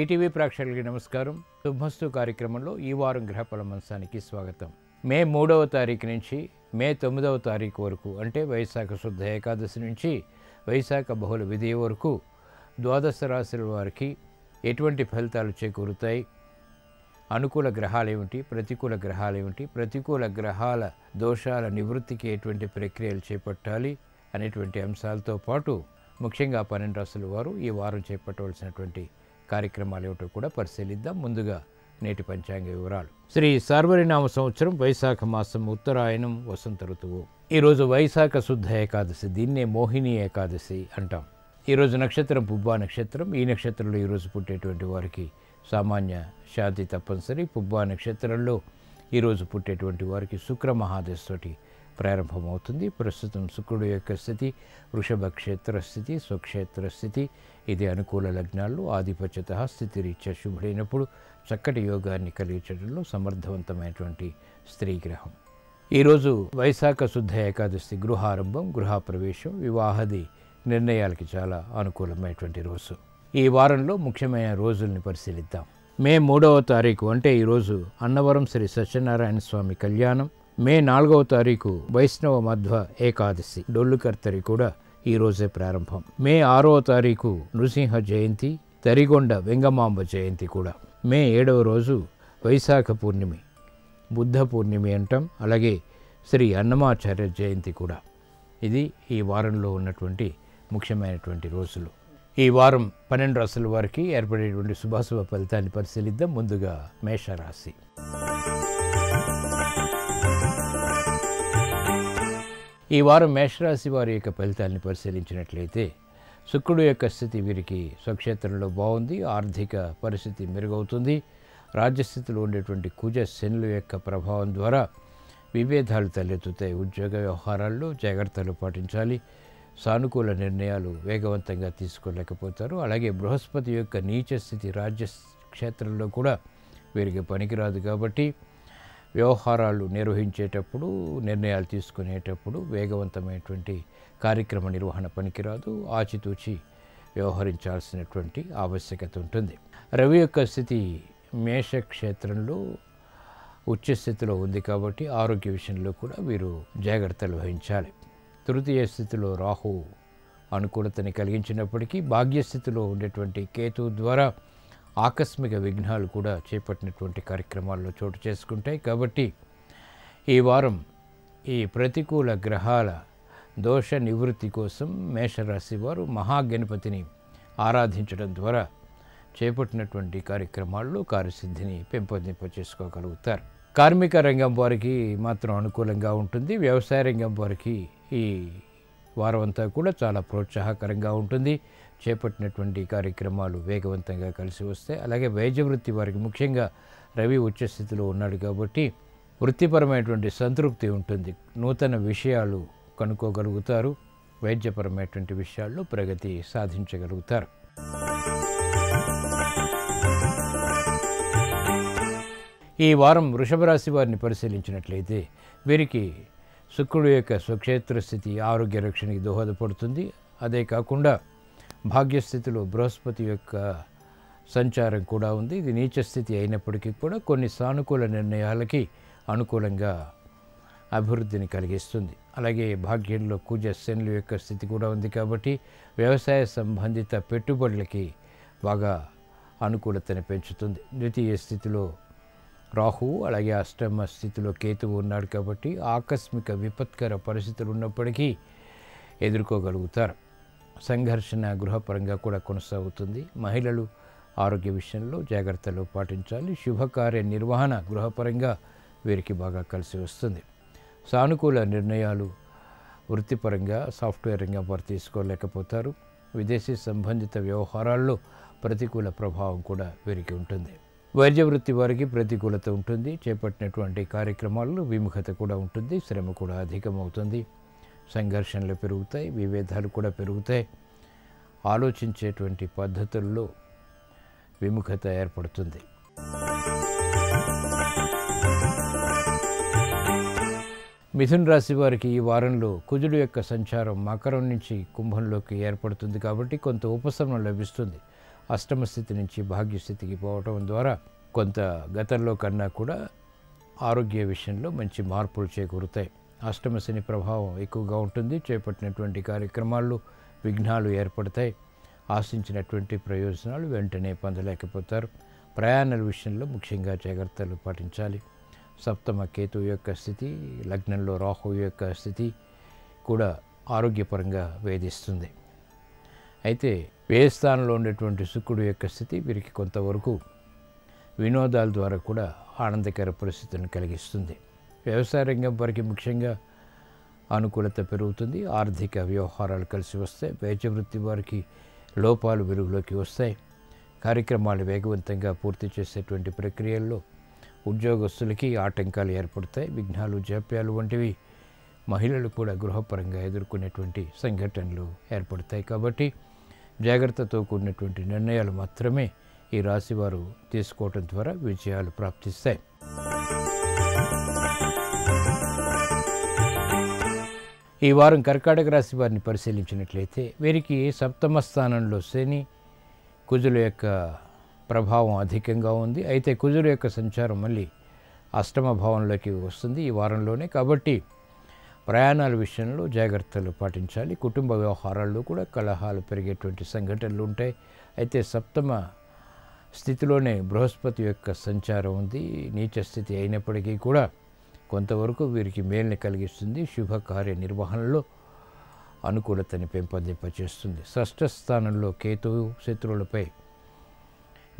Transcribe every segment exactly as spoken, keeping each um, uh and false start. ETV ప్రేక్షకులకు నమస్కారం. శుభమస్తు కార్యక్రమంలో ఈ వారం గ్రహఫలం అంశానికి స్వాగతం. మే మూడవ తారీఖు నుంచి మే తొమ్మిదవ తారీఖు వరకు అంటే వైశాఖ శుద్ధ ఏకాదశి నుంచి వైశాఖ బహుళ విధి వరకు ద్వాదశ రాశుల వారికి ఎటువంటి ఫలితాలు చేకూరుతాయి, అనుకూల గ్రహాలు ఏమిటి, ప్రతికూల గ్రహాలు ఏమిటి, ప్రతికూల గ్రహాల దోషాల నివృత్తికి ఎటువంటి ప్రక్రియలు చేపట్టాలి అనేటువంటి అంశాలతో పాటు ముఖ్యంగా పన్నెండు రాశుల వారు ఈ వారం చేపట్టవలసినటువంటి కార్యక్రమాలు ఏమిటో కూడా పరిశీలిద్దాం. ముందుగా నేటి పంచాంగ వివరాలు. శ్రీ సార్వరినామ సంవత్సరం, వైశాఖ మాసం, ఉత్తరాయణం, వసంత ఋతువు. ఈరోజు వైశాఖ శుద్ధ ఏకాదశి, దీన్నే మోహిని ఏకాదశి అంటాం. ఈరోజు నక్షత్రం పుబ్బా నక్షత్రం. ఈ నక్షత్రంలో ఈరోజు పుట్టేటువంటి వారికి సామాన్య శాంతి తప్పనిసరి. పుబ్బా నక్షత్రంలో ఈరోజు పుట్టేటువంటి వారికి శుక్ర మహాదశతోటి ప్రారంభమవుతుంది. ప్రస్తుతం శుక్రుడు యొక్క స్థితి వృషభ క్షేత్ర స్థితి, స్వక్షేత్ర స్థితి. ఇది అనుకూల లగ్నాల్లో ఆధిపత్యత స్థితి రీత్యా శుభుడైనప్పుడు చక్కటి యోగాన్ని కలిగించడంలో సమర్థవంతమైనటువంటి స్త్రీ గ్రహం. ఈరోజు వైశాఖ శుద్ధ ఏకాదశి గృహారంభం, గృహప్రవేశం, వివాహాది నిర్ణయాలకి చాలా అనుకూలమైనటువంటి రోజు. ఈ వారంలో ముఖ్యమైన రోజుల్ని పరిశీలిద్దాం. మే మూడవ తారీఖు అంటే ఈరోజు అన్నవరం శ్రీ సత్యనారాయణ స్వామి కళ్యాణం. మే నాలుగవ తారీఖు వైష్ణవ మధ్వ ఏకాదశి, డొల్లు కర్తరి కూడా ఈరోజే ప్రారంభం. మే ఆరవ తారీఖు నృసింహ జయంతి, తరిగొండ వెంగమాంబ జయంతి కూడా. మే ఏడవ రోజు వైశాఖ పూర్ణిమి, బుద్ధ పూర్ణిమి అంటాం. అలాగే శ్రీ అన్నమాచార్య జయంతి కూడా. ఇది ఈ వారంలో ఉన్నటువంటి ముఖ్యమైనటువంటి రోజులు. ఈ వారం పన్నెండు రాశుల వారికి ఏర్పడేటువంటి శుభాశుభ ఫలితాన్ని పరిశీలిద్దాం. ముందుగా మేషరాశి. ఈ వారం మేషరాశి వారి యొక్క ఫలితాన్ని పరిశీలించినట్లయితే శుక్రుడు యొక్క స్థితి వీరికి స్వక్షేత్రంలో బాగుంది. ఆర్థిక పరిస్థితి మెరుగవుతుంది. రాజ్యస్థితిలో ఉండేటువంటి కుజ శనుల యొక్క ప్రభావం ద్వారా విభేదాలు తలెత్తుతాయి. ఉద్యోగ వ్యవహారాల్లో జాగ్రత్తలు పాటించాలి. సానుకూల నిర్ణయాలు వేగవంతంగా తీసుకోలేకపోతారు. అలాగే బృహస్పతి యొక్క నీచ స్థితి రాజ్య క్షేత్రంలో కూడా వీరికి పనికిరాదు కాబట్టి వ్యవహారాలు నిర్వహించేటప్పుడు, నిర్ణయాలు తీసుకునేటప్పుడు వేగవంతమైనటువంటి కార్యక్రమ నిర్వహణ పనికిరాదు. ఆచితూచి వ్యవహరించాల్సినటువంటి ఆవశ్యకత ఉంటుంది. రవి యొక్క స్థితి మేషక్షేత్రంలో ఉచ్చస్థితిలో ఉంది కాబట్టి ఆరోగ్య విషయంలో కూడా వీరు జాగ్రత్తలు వహించాలి. తృతీయ స్థితిలో రాహు అనుకూలతని కలిగించినప్పటికీ భాగ్యస్థితిలో ఉండేటువంటి కేతు ద్వారా ఆకస్మిక విఘ్నాలు కూడా చేపట్టినటువంటి కార్యక్రమాల్లో చోటు చేసుకుంటాయి. కాబట్టి ఈ వారం ఈ ప్రతికూల గ్రహాల దోష నివృత్తి కోసం మేషరాశి వారు మహాగణపతిని ఆరాధించడం ద్వారా చేపట్టినటువంటి కార్యక్రమాల్లో కార్యసిద్ధిని పెంపొందింపచేసుకోగలుగుతారు. కార్మిక రంగం వారికి మాత్రం అనుకూలంగా ఉంటుంది. వ్యవసాయ రంగం వారికి ఈ వారం అంతా కూడా చాలా ప్రోత్సాహకరంగా ఉంటుంది. చేపట్టినటువంటి కార్యక్రమాలు వేగవంతంగా కలిసి వస్తాయి. అలాగే వైద్య వృత్తి వారికి ముఖ్యంగా రవి ఉచ్చస్థితిలో ఉన్నాడు కాబట్టి వృత్తిపరమైనటువంటి సంతృప్తి ఉంటుంది. నూతన విషయాలు కనుక్కోగలుగుతారు. వైద్యపరమైనటువంటి విషయాల్లో ప్రగతి సాధించగలుగుతారు. ఈ వారం వృషభ రాశి వారిని పరిశీలించినట్లయితే వీరికి శుక్రుడు యొక్క స్వక్షేత్ర స్థితి ఆరోగ్య రక్షణకి దోహదపడుతుంది. అదే కాకుండా భాగ్యస్థితిలో బృహస్పతి యొక్క సంచారం కూడా ఉంది. ఇది నీచస్థితి అయినప్పటికీ కూడా కొన్ని సానుకూల నిర్ణయాలకి అనుకూలంగా అభివృద్ధిని కలిగిస్తుంది. అలాగే భాగ్యంలో కుజ శనుల యొక్క స్థితి కూడా ఉంది కాబట్టి వ్యవసాయ సంబంధిత పెట్టుబడులకి బాగా అనుకూలతను పెంచుతుంది. ద్వితీయ స్థితిలో రాహు అలాగే అష్టమ స్థితిలో కేతువు ఉన్నాడు కాబట్టి ఆకస్మిక విపత్కర పరిస్థితులు ఉన్నప్పటికీ ఎదుర్కోగలుగుతారు. సంఘర్షణ గృహపరంగా కూడా కొనసాగుతుంది. మహిళలు ఆరోగ్య విషయంలో జాగ్రత్తలు పాటించాలి. శుభకార్య నిర్వహణ గృహపరంగా వీరికి బాగా కలిసి వస్తుంది. సానుకూల నిర్ణయాలు వృత్తిపరంగా సాఫ్ట్వేర్ రంగం వారు తీసుకోలేకపోతారు. విదేశీ సంబంధిత వ్యవహారాల్లో ప్రతికూల ప్రభావం కూడా వీరికి ఉంటుంది. వైద్య వృత్తి వారికి ప్రతికూలత ఉంటుంది. చేపట్టినటువంటి కార్యక్రమాల్లో విముఖత కూడా ఉంటుంది. శ్రమ కూడా అధికమవుతుంది. సంఘర్షణలు పెరుగుతాయి. విభేదాలు కూడా పెరుగుతాయి. ఆలోచించేటువంటి పద్ధతుల్లో విముఖత ఏర్పడుతుంది. మిథున రాశి వారికి ఈ వారంలో కుజుడు యొక్క సంచారం మకరం నుంచి కుంభంలోకి ఏర్పడుతుంది కాబట్టి కొంత ఉపశమనం లభిస్తుంది. అష్టమ స్థితి నుంచి భాగ్య స్థితికి పోవడం ద్వారా కొంత గతంలో కన్నా కూడా ఆరోగ్య విషయంలో మంచి మార్పులు చేకూరుతాయి. అష్టమ శని ప్రభావం ఎక్కువగా ఉంటుంది. చేపట్టినటువంటి కార్యక్రమాల్లో విఘ్నాలు ఏర్పడతాయి. ఆశించినటువంటి ప్రయోజనాలు వెంటనే పొందలేకపోతారు. ప్రయాణాల విషయంలో ముఖ్యంగా జాగ్రత్తలు పాటించాలి. సప్తమ కేతు యొక్క స్థితి, లగ్నంలో రాహు యొక్క స్థితి కూడా ఆరోగ్యపరంగా వేధిస్తుంది. అయితే వ్యయస్థానంలో ఉండేటువంటి శుక్రుడు యొక్క స్థితి వీరికి కొంతవరకు వినోదాల ద్వారా కూడా ఆనందకర పరిస్థితులను కలిగిస్తుంది. వ్యవసాయ రంగం వారికి ముఖ్యంగా అనుకూలత పెరుగుతుంది. ఆర్థిక వ్యవహారాలు కలిసి వస్తాయి. వైద్య వృత్తి వారికి లోపాలు వెలుగులోకి వస్తాయి. కార్యక్రమాలు వేగవంతంగా పూర్తి చేసేటువంటి ప్రక్రియల్లో ఉద్యోగస్తులకి ఆటంకాలు ఏర్పడతాయి. విఘ్నాలు, జాప్యాలు వంటివి మహిళలు కూడా గృహపరంగా ఎదుర్కొనేటువంటి సంఘటనలు ఏర్పడతాయి. కాబట్టి జాగ్రత్తతో కూడినటువంటి నిర్ణయాలు మాత్రమే ఈ రాశివారు తీసుకోవటం ద్వారా విజయాలు ప్రాప్తిస్తాయి. ఈ వారం కర్కాటక రాశి వారిని పరిశీలించినట్లయితే వీరికి సప్తమ స్థానంలో శని, కుజుల యొక్క ప్రభావం అధికంగా ఉంది. అయితే కుజుల యొక్క సంచారం మళ్ళీ అష్టమ భావంలోకి వస్తుంది ఈ వారంలోనే. కాబట్టి ప్రయాణాల విషయంలో జాగ్రత్తలు పాటించాలి. కుటుంబ వ్యవహారాల్లో కూడా కలహాలు పెరిగేటువంటి సంఘటనలు ఉంటాయి. అయితే సప్తమ స్థితిలోనే బృహస్పతి యొక్క సంచారం ఉంది. నీచ స్థితి అయినప్పటికీ కూడా కొంతవరకు వీరికి మేలుని కలిగిస్తుంది. శుభకార్య నిర్వహణలో అనుకూలతని పెంపొందింపచేస్తుంది. షష్ఠ స్థానంలో కేతువు శత్రువులపై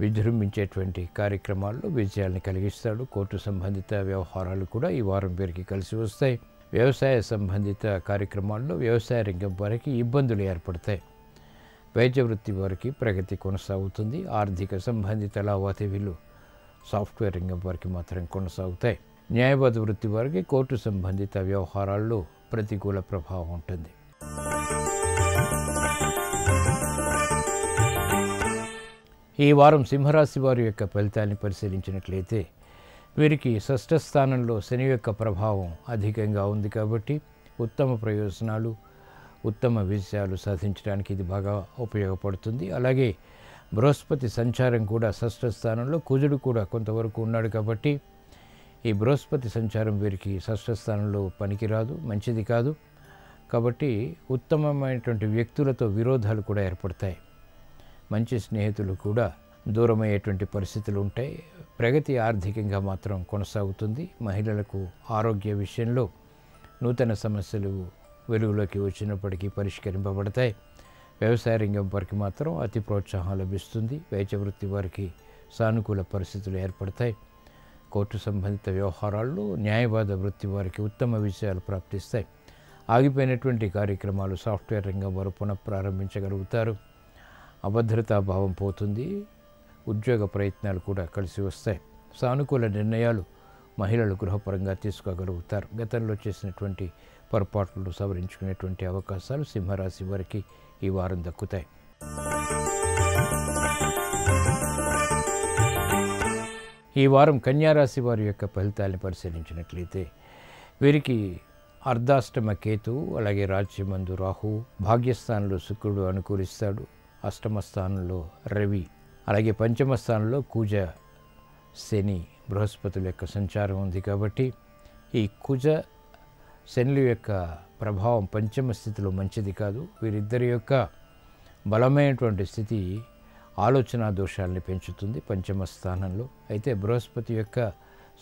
విజృంభించేటువంటి కార్యక్రమాల్లో విజయాలను కలిగిస్తాడు. కోర్టు సంబంధిత వ్యవహారాలు కూడా ఈ వారం వీరికి కలిసి వస్తాయి. వ్యవసాయ సంబంధిత కార్యక్రమాల్లో వ్యవసాయ రంగం వారికి ఇబ్బందులు ఏర్పడతాయి. వైద్య వృత్తి వారికి ప్రగతి కొనసాగుతుంది. ఆర్థిక సంబంధిత లావాదేవీలు సాఫ్ట్వేర్ రంగం వారికి మాత్రం కొనసాగుతాయి. న్యాయవాద వృత్తి వారికి కోర్టు సంబంధిత వ్యవహారాల్లో ప్రతికూల ప్రభావం ఉంటుంది. ఈ వారం సింహరాశి వారి యొక్క ఫలితాన్ని పరిశీలించినట్లయితే వీరికి షష్ఠ స్థానంలో శని యొక్క ప్రభావం అధికంగా ఉంది. కాబట్టి ఉత్తమ ప్రయోజనాలు, ఉత్తమ విజయాలు సాధించడానికి ఇది బాగా ఉపయోగపడుతుంది. అలాగే బృహస్పతి సంచారం కూడా షష్ఠ స్థానంలో, కుజుడు కూడా కొంతవరకు ఉన్నాడు. కాబట్టి ఈ బృహస్పతి సంచారం వీరికి షష్ఠ స్థానంలో పనికిరాదు, మంచిది కాదు. కాబట్టి ఉత్తమమైనటువంటి వ్యక్తులతో విరోధాలు కూడా ఏర్పడతాయి. మంచి స్నేహితులు కూడా దూరమయ్యేటువంటి పరిస్థితులు ఉంటాయి. ప్రగతి ఆర్థికంగా మాత్రం కొనసాగుతుంది. మహిళలకు ఆరోగ్య విషయంలో నూతన సమస్యలు వెలుగులోకి వచ్చినప్పటికీ పరిష్కరింపబడతాయి. వ్యవసాయ రంగం వారికి మాత్రం అతి ప్రోత్సాహం లభిస్తుంది. వైద్య వృత్తి వారికి సానుకూల పరిస్థితులు ఏర్పడతాయి. కోర్టు సంబంధిత వ్యవహారాల్లో న్యాయవాద వృత్తి వారికి ఉత్తమ విజయాలు ప్రాప్తిస్తాయి. ఆగిపోయినటువంటి కార్యక్రమాలు సాఫ్ట్వేర్ రంగం వారు పునఃప్రారంభించగలుగుతారు. అభద్రతాభావం పోతుంది. ఉద్యోగ ప్రయత్నాలు కూడా కలిసి వస్తాయి. సానుకూల నిర్ణయాలు మహిళలు గృహపరంగా తీసుకోగలుగుతారు. గతంలో చేసినటువంటి పొరపాట్లు సవరించుకునేటువంటి అవకాశాలు సింహరాశి వారికి ఈ వారం దక్కుతాయి. ఈ వారం కన్యారాశి వారి యొక్క ఫలితాలను పరిశీలించినట్లయితే వీరికి అర్ధాష్టమ కేతు, అలాగే రాజ్యమందు రాహు, భాగ్యస్థానంలో శుక్రుడు అనుకూలిస్తాడు. అష్టమ స్థానంలో రవి, అలాగే పంచమ స్థానంలో కుజ, శని, బృహస్పతుల యొక్క సంచారం ఉంది. కాబట్టి ఈ కుజ శనుల యొక్క ప్రభావం పంచమ స్థితిలో మంచిది కాదు. వీరిద్దరి యొక్క బలమైనటువంటి స్థితి ఆలోచన దోషాలని పెంచుతుంది పంచమ స్థానంలో. అయితే బృహస్పతి యొక్క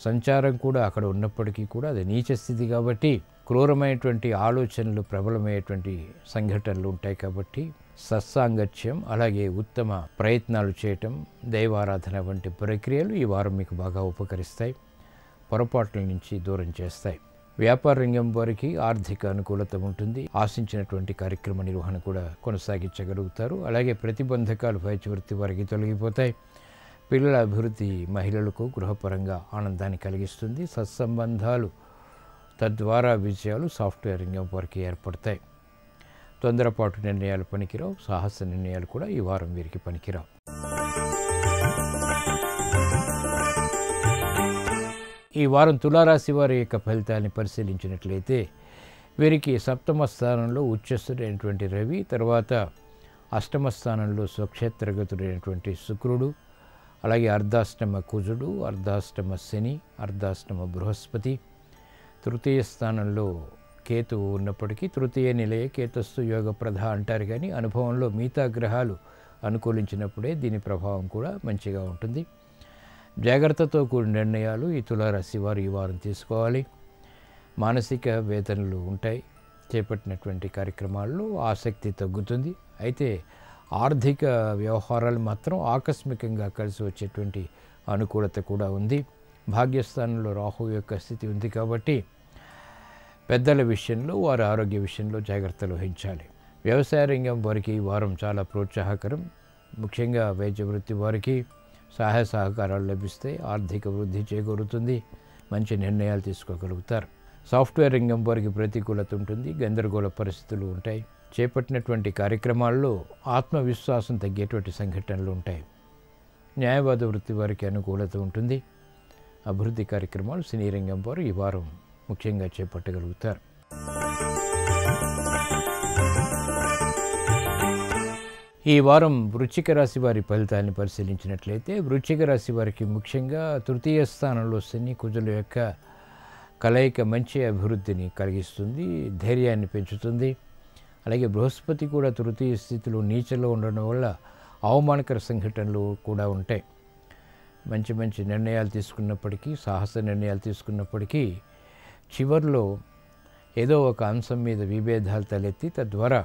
సంచారం కూడా అక్కడ ఉన్నప్పటికీ కూడా అది నీచ స్థితి. కాబట్టి క్రూరమైనటువంటి ఆలోచనలు, ప్రబలమైనటువంటి సంఘటనలు ఉంటాయి. కాబట్టి సత్సాంగత్యం, అలాగే ఉత్తమ ప్రయత్నాలు చేయటం, దైవారాధన వంటి ప్రక్రియలు ఈ వారం మీకు బాగా ఉపకరిస్తాయి. పొరపాట్ల నుంచి దూరం చేస్తాయి. వ్యాపార రంగం వారికి ఆర్థిక అనుకూలత ఉంటుంది. ఆశించినటువంటి కార్యక్రమ నిర్వహణ కూడా కొనసాగించగలుగుతారు. అలాగే ప్రతిబంధకాలు వైద్య వృత్తి వారికి తొలగిపోతాయి. పిల్లల అభివృద్ధి మహిళలకు గృహపరంగా ఆనందాన్ని కలిగిస్తుంది. సత్సంబంధాలు, తద్వారా విజయాలు సాఫ్ట్వేర్ రంగం వారికి ఏర్పడతాయి. తొందరపాటు నిర్ణయాలు పనికిరావు. సాహస నిర్ణయాలు కూడా ఈ వారం వీరికి పనికిరావు. ఈ వారం తులారాశి వారి యొక్క ఫలితాన్ని పరిశీలించినట్లయితే వీరికి సప్తమ స్థానంలో ఉచ్చస్థుడైనటువంటి రవి, తర్వాత అష్టమ స్థానంలో స్వక్షేత్రగతుడైనటువంటి శుక్రుడు, అలాగే అర్ధాష్టమ కుజుడు, అర్ధాష్టమ శని, అర్ధాష్టమ బృహస్పతి, తృతీయ స్థానంలో కేతువు ఉన్నప్పటికీ తృతీయ నిలయ కేతస్సు యోగ ప్రధ అంటారు. కానీ అనుభవంలో మిగతా గ్రహాలు అనుకూలించినప్పుడే దీని ప్రభావం కూడా మంచిగా ఉంటుంది. జాగ్రత్తతో కూడిన నిర్ణయాలు ఈ తులారాశి వారు ఈ వారం తీసుకోవాలి. మానసిక వేదనలు ఉంటాయి. చేపట్టినటువంటి కార్యక్రమాల్లో ఆసక్తి తగ్గుతుంది. అయితే ఆర్థిక వ్యవహారాలు మాత్రం ఆకస్మికంగా కలిసి వచ్చేటువంటి అనుకూలత కూడా ఉంది. భాగ్యస్థానంలో రాహు యొక్క స్థితి ఉంది కాబట్టి పెద్దల విషయంలో, వారి ఆరోగ్య విషయంలో జాగ్రత్తలు వహించాలి. వ్యవసాయ రంగం వారికి ఈ వారం చాలా ప్రోత్సాహకరం. ముఖ్యంగా వైద్య వృత్తి వారికి సహాయ సహకారాలు లభిస్తే ఆర్థిక వృద్ధి చేకూరుతుంది. మంచి నిర్ణయాలు తీసుకోగలుగుతారు. సాఫ్ట్వేర్ రంగం వారికి ప్రతికూలత ఉంటుంది. గందరగోళ పరిస్థితులు ఉంటాయి. చేపట్టినటువంటి కార్యక్రమాల్లో ఆత్మవిశ్వాసం తగ్గేటువంటి సంఘటనలు ఉంటాయి. న్యాయవాద వృత్తి వారికి అనుకూలత ఉంటుంది. అభివృద్ధి కార్యక్రమాలు సినీ రంగం వారు ఈ వారం ముఖ్యంగా చేపట్టగలుగుతారు. ఈ వారం వృశ్చిక రాశి వారి ఫలితాన్ని పరిశీలించినట్లయితే వృశ్చిక రాశి వారికి ముఖ్యంగా తృతీయ స్థానంలో శని కుజుల యొక్క కలయిక మంచి అభివృద్ధిని కలిగిస్తుంది, ధైర్యాన్ని పెంచుతుంది. అలాగే బృహస్పతి కూడా తృతీయ స్థితిలో నీచలో ఉండడం వల్ల అవమానకర సంఘటనలు కూడా ఉంటాయి. మంచి మంచి నిర్ణయాలు తీసుకున్నప్పటికీ, సాహస నిర్ణయాలు తీసుకున్నప్పటికీ చివరిలో ఏదో ఒక అంశం మీద విభేదాలు తలెత్తి తద్వారా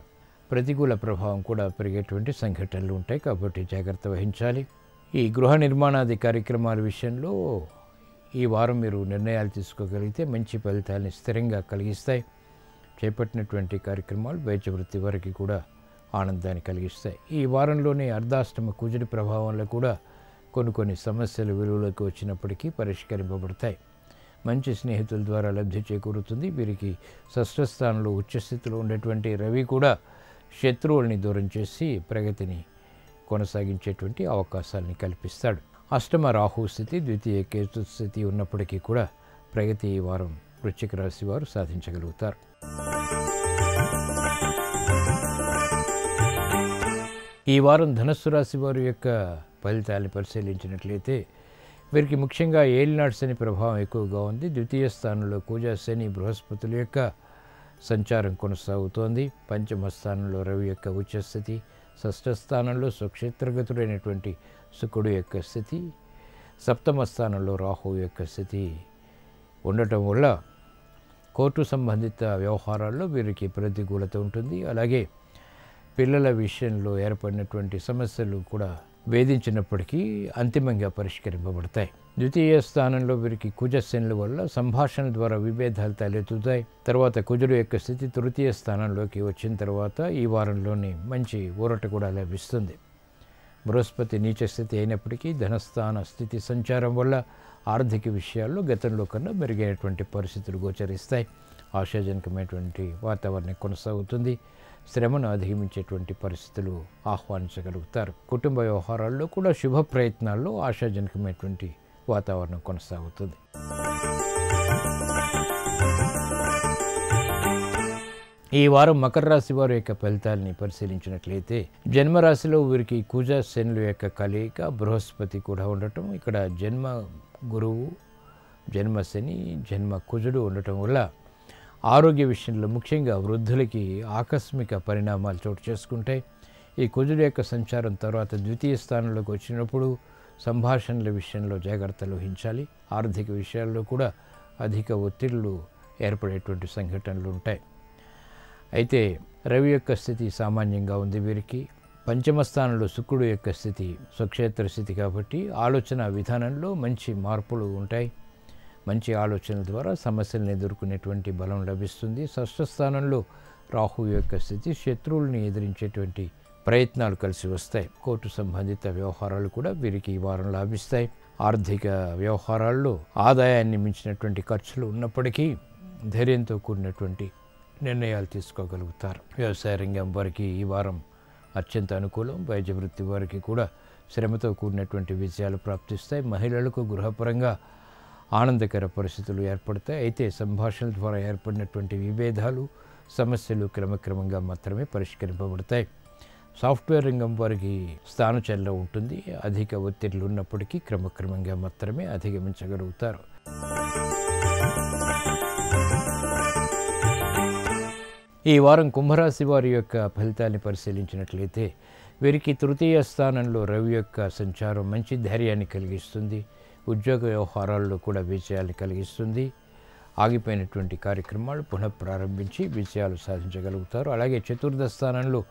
ప్రతికూల ప్రభావం కూడా పెరిగేటువంటి సంఘటనలు ఉంటాయి. కాబట్టి జాగ్రత్త వహించాలి. ఈ గృహ నిర్మాణాది కార్యక్రమాల విషయంలో ఈ వారం మీరు నిర్ణయాలు తీసుకోగలిగితే మంచి ఫలితాలని స్థిరంగా కలిగిస్తాయి. చేపట్టినటువంటి కార్యక్రమాలు వైద్య వృత్తి వారికి కూడా ఆనందాన్ని కలిగిస్తాయి. ఈ వారంలోనే అర్ధాష్టమ కుజుడి ప్రభావంలో కూడా కొన్ని కొన్ని సమస్యలు వెలుగులోకి వచ్చినప్పటికీ పరిష్కరింపబడతాయి. మంచి స్నేహితుల ద్వారా లబ్ధి చేకూరుతుంది. వీరికి షష్ఠస్థానంలో ఉచ్చస్థితిలో ఉండేటువంటి రవి కూడా శత్రువుల్ని దూరం చేసి ప్రగతిని కొనసాగించేటువంటి అవకాశాలని కల్పిస్తాడు. అష్టమ రాహు స్థితి, ద్వితీయ కేతు స్థితి ఉన్నప్పటికీ కూడా ప్రగతి ఈ వారం వృశ్చిక రాశి వారు సాధించగలుగుతారు. ఈ వారం ధనుస్సు రాశి వారి యొక్క ఫలితాన్ని పరిశీలించినట్లయితే వీరికి ముఖ్యంగా ఏలినాడు శని ప్రభావం ఎక్కువగా ఉంది. ద్వితీయ స్థానంలో కూజా శని బృహస్పతుల యొక్క సంచారం కొనసాగుతోంది. పంచమ స్థానంలో రవి యొక్క ఉచ్చస్థితి, షష్ఠ స్థానంలో స్వక్షేత్రగతుడైనటువంటి శుకుడు యొక్క స్థితి, సప్తమ స్థానంలో రాహు యొక్క స్థితి ఉండటం వల్ల కోర్టు సంబంధిత వ్యవహారాల్లో వీరికి ప్రతికూలత ఉంటుంది. అలాగే పిల్లల విషయంలో ఏర్పడినటువంటి సమస్యలు కూడా వేధించినప్పటికీ అంతిమంగా పరిష్కరింపబడతాయి. ద్వితీయ స్థానంలో వీరికి కుజశనుల వల్ల సంభాషణ ద్వారా విభేదాలు తలెత్తుతాయి. తర్వాత కుజుడు యొక్క స్థితి తృతీయ స్థానంలోకి వచ్చిన తర్వాత ఈ వారంలోనే మంచి ఊరట కూడా లభిస్తుంది. బృహస్పతి నీచ స్థితి అయినప్పటికీ ధనస్థాన స్థితి సంచారం వల్ల ఆర్థిక విషయాల్లో గతంలో కన్నా మెరుగైనటువంటి పరిస్థితులు గోచరిస్తాయి. ఆశాజనకమైనటువంటి వాతావరణం కొనసాగుతుంది. శ్రమను అధిగమించేటువంటి పరిస్థితులు ఆహ్వానించగలుగుతారు. కుటుంబ వ్యవహారాల్లో కూడా శుభ ప్రయత్నాల్లో ఆశాజనకమైనటువంటి వాతావరణం కొనసాగుతుంది. ఈ వారం మకర రాశి వారి యొక్క ఫలితాలని పరిశీలించినట్లయితే జన్మరాశిలో వీరికి కుజ శనుల యొక్క కలయిక, బృహస్పతి కూడా ఉండటం, ఇక్కడ జన్మ గురువు, జన్మ శని, జన్మ కుజుడు ఉండటం వల్ల ఆరోగ్య విషయంలో ముఖ్యంగా వృద్ధులకి ఆకస్మిక పరిణామాలు చోటు చేసుకుంటాయి. ఈ కుజుడు యొక్క సంచారం తర్వాత ద్వితీయ స్థానంలోకి వచ్చినప్పుడు సంభాషణల విషయంలో జాగ్రత్తలు వహించాలి. ఆర్థిక విషయాల్లో కూడా అధిక ఒత్తిళ్లు ఏర్పడేటువంటి సంఘటనలు ఉంటాయి. అయితే రవి యొక్క స్థితి సామాన్యంగా ఉంది. వీరికి పంచమ స్థానంలో శుక్రుడు యొక్క స్థితి స్వక్షేత్ర స్థితి కాబట్టి ఆలోచన విధానంలో మంచి మార్పులు ఉంటాయి. మంచి ఆలోచనల ద్వారా సమస్యలను ఎదుర్కొనేటువంటి బలం లభిస్తుంది. షష్ఠ స్థానంలో రాహు యొక్క స్థితి శత్రువులను ఎదిరించేటువంటి ప్రయత్నాలు కలిసి వస్తాయి. కోర్టు సంబంధిత వ్యవహారాలు కూడా వీరికి ఈ వారం లాభిస్తాయి. ఆర్థిక వ్యవహారాల్లో ఆదాయాన్ని మించినటువంటి ఖర్చులు ఉన్నప్పటికీ ధైర్యంతో కూడినటువంటి నిర్ణయాలు తీసుకోగలుగుతారు. వ్యవసాయ రంగం వారికి ఈ వారం అత్యంత అనుకూలం. వైద్య వృత్తి వారికి కూడా శ్రమతో కూడినటువంటి విజయాలు ప్రాప్తిస్తాయి. మహిళలకు గృహపరంగా ఆనందకర పరిస్థితులు ఏర్పడతాయి. అయితే సంభాషణల ద్వారా ఏర్పడినటువంటి విభేదాలు, సమస్యలు క్రమక్రమంగా మాత్రమే పరిష్కరింపబడతాయి. సాఫ్ట్వేర్ రంగం వారికి స్థానచలన ఉంటుంది. అధిక ఒత్తిడిలు ఉన్నప్పటికీ క్రమక్రమంగా మాత్రమే అధిగమించగలుగుతారు. ఈ వారం కుంభరాశి వారి యొక్క ఫలితాన్ని పరిశీలించినట్లయితే వీరికి తృతీయ స్థానంలో రవి యొక్క సంచారం మంచి ధైర్యాన్ని కలిగిస్తుంది. ఉద్యోగ వ్యవహారాల్లో కూడా విజయాన్ని కలిగిస్తుంది. ఆగిపోయినటువంటి కార్యక్రమాలు పునః ప్రారంభించి విజయాలు సాధించగలుగుతారు. అలాగే చతుర్థ స్థానంలో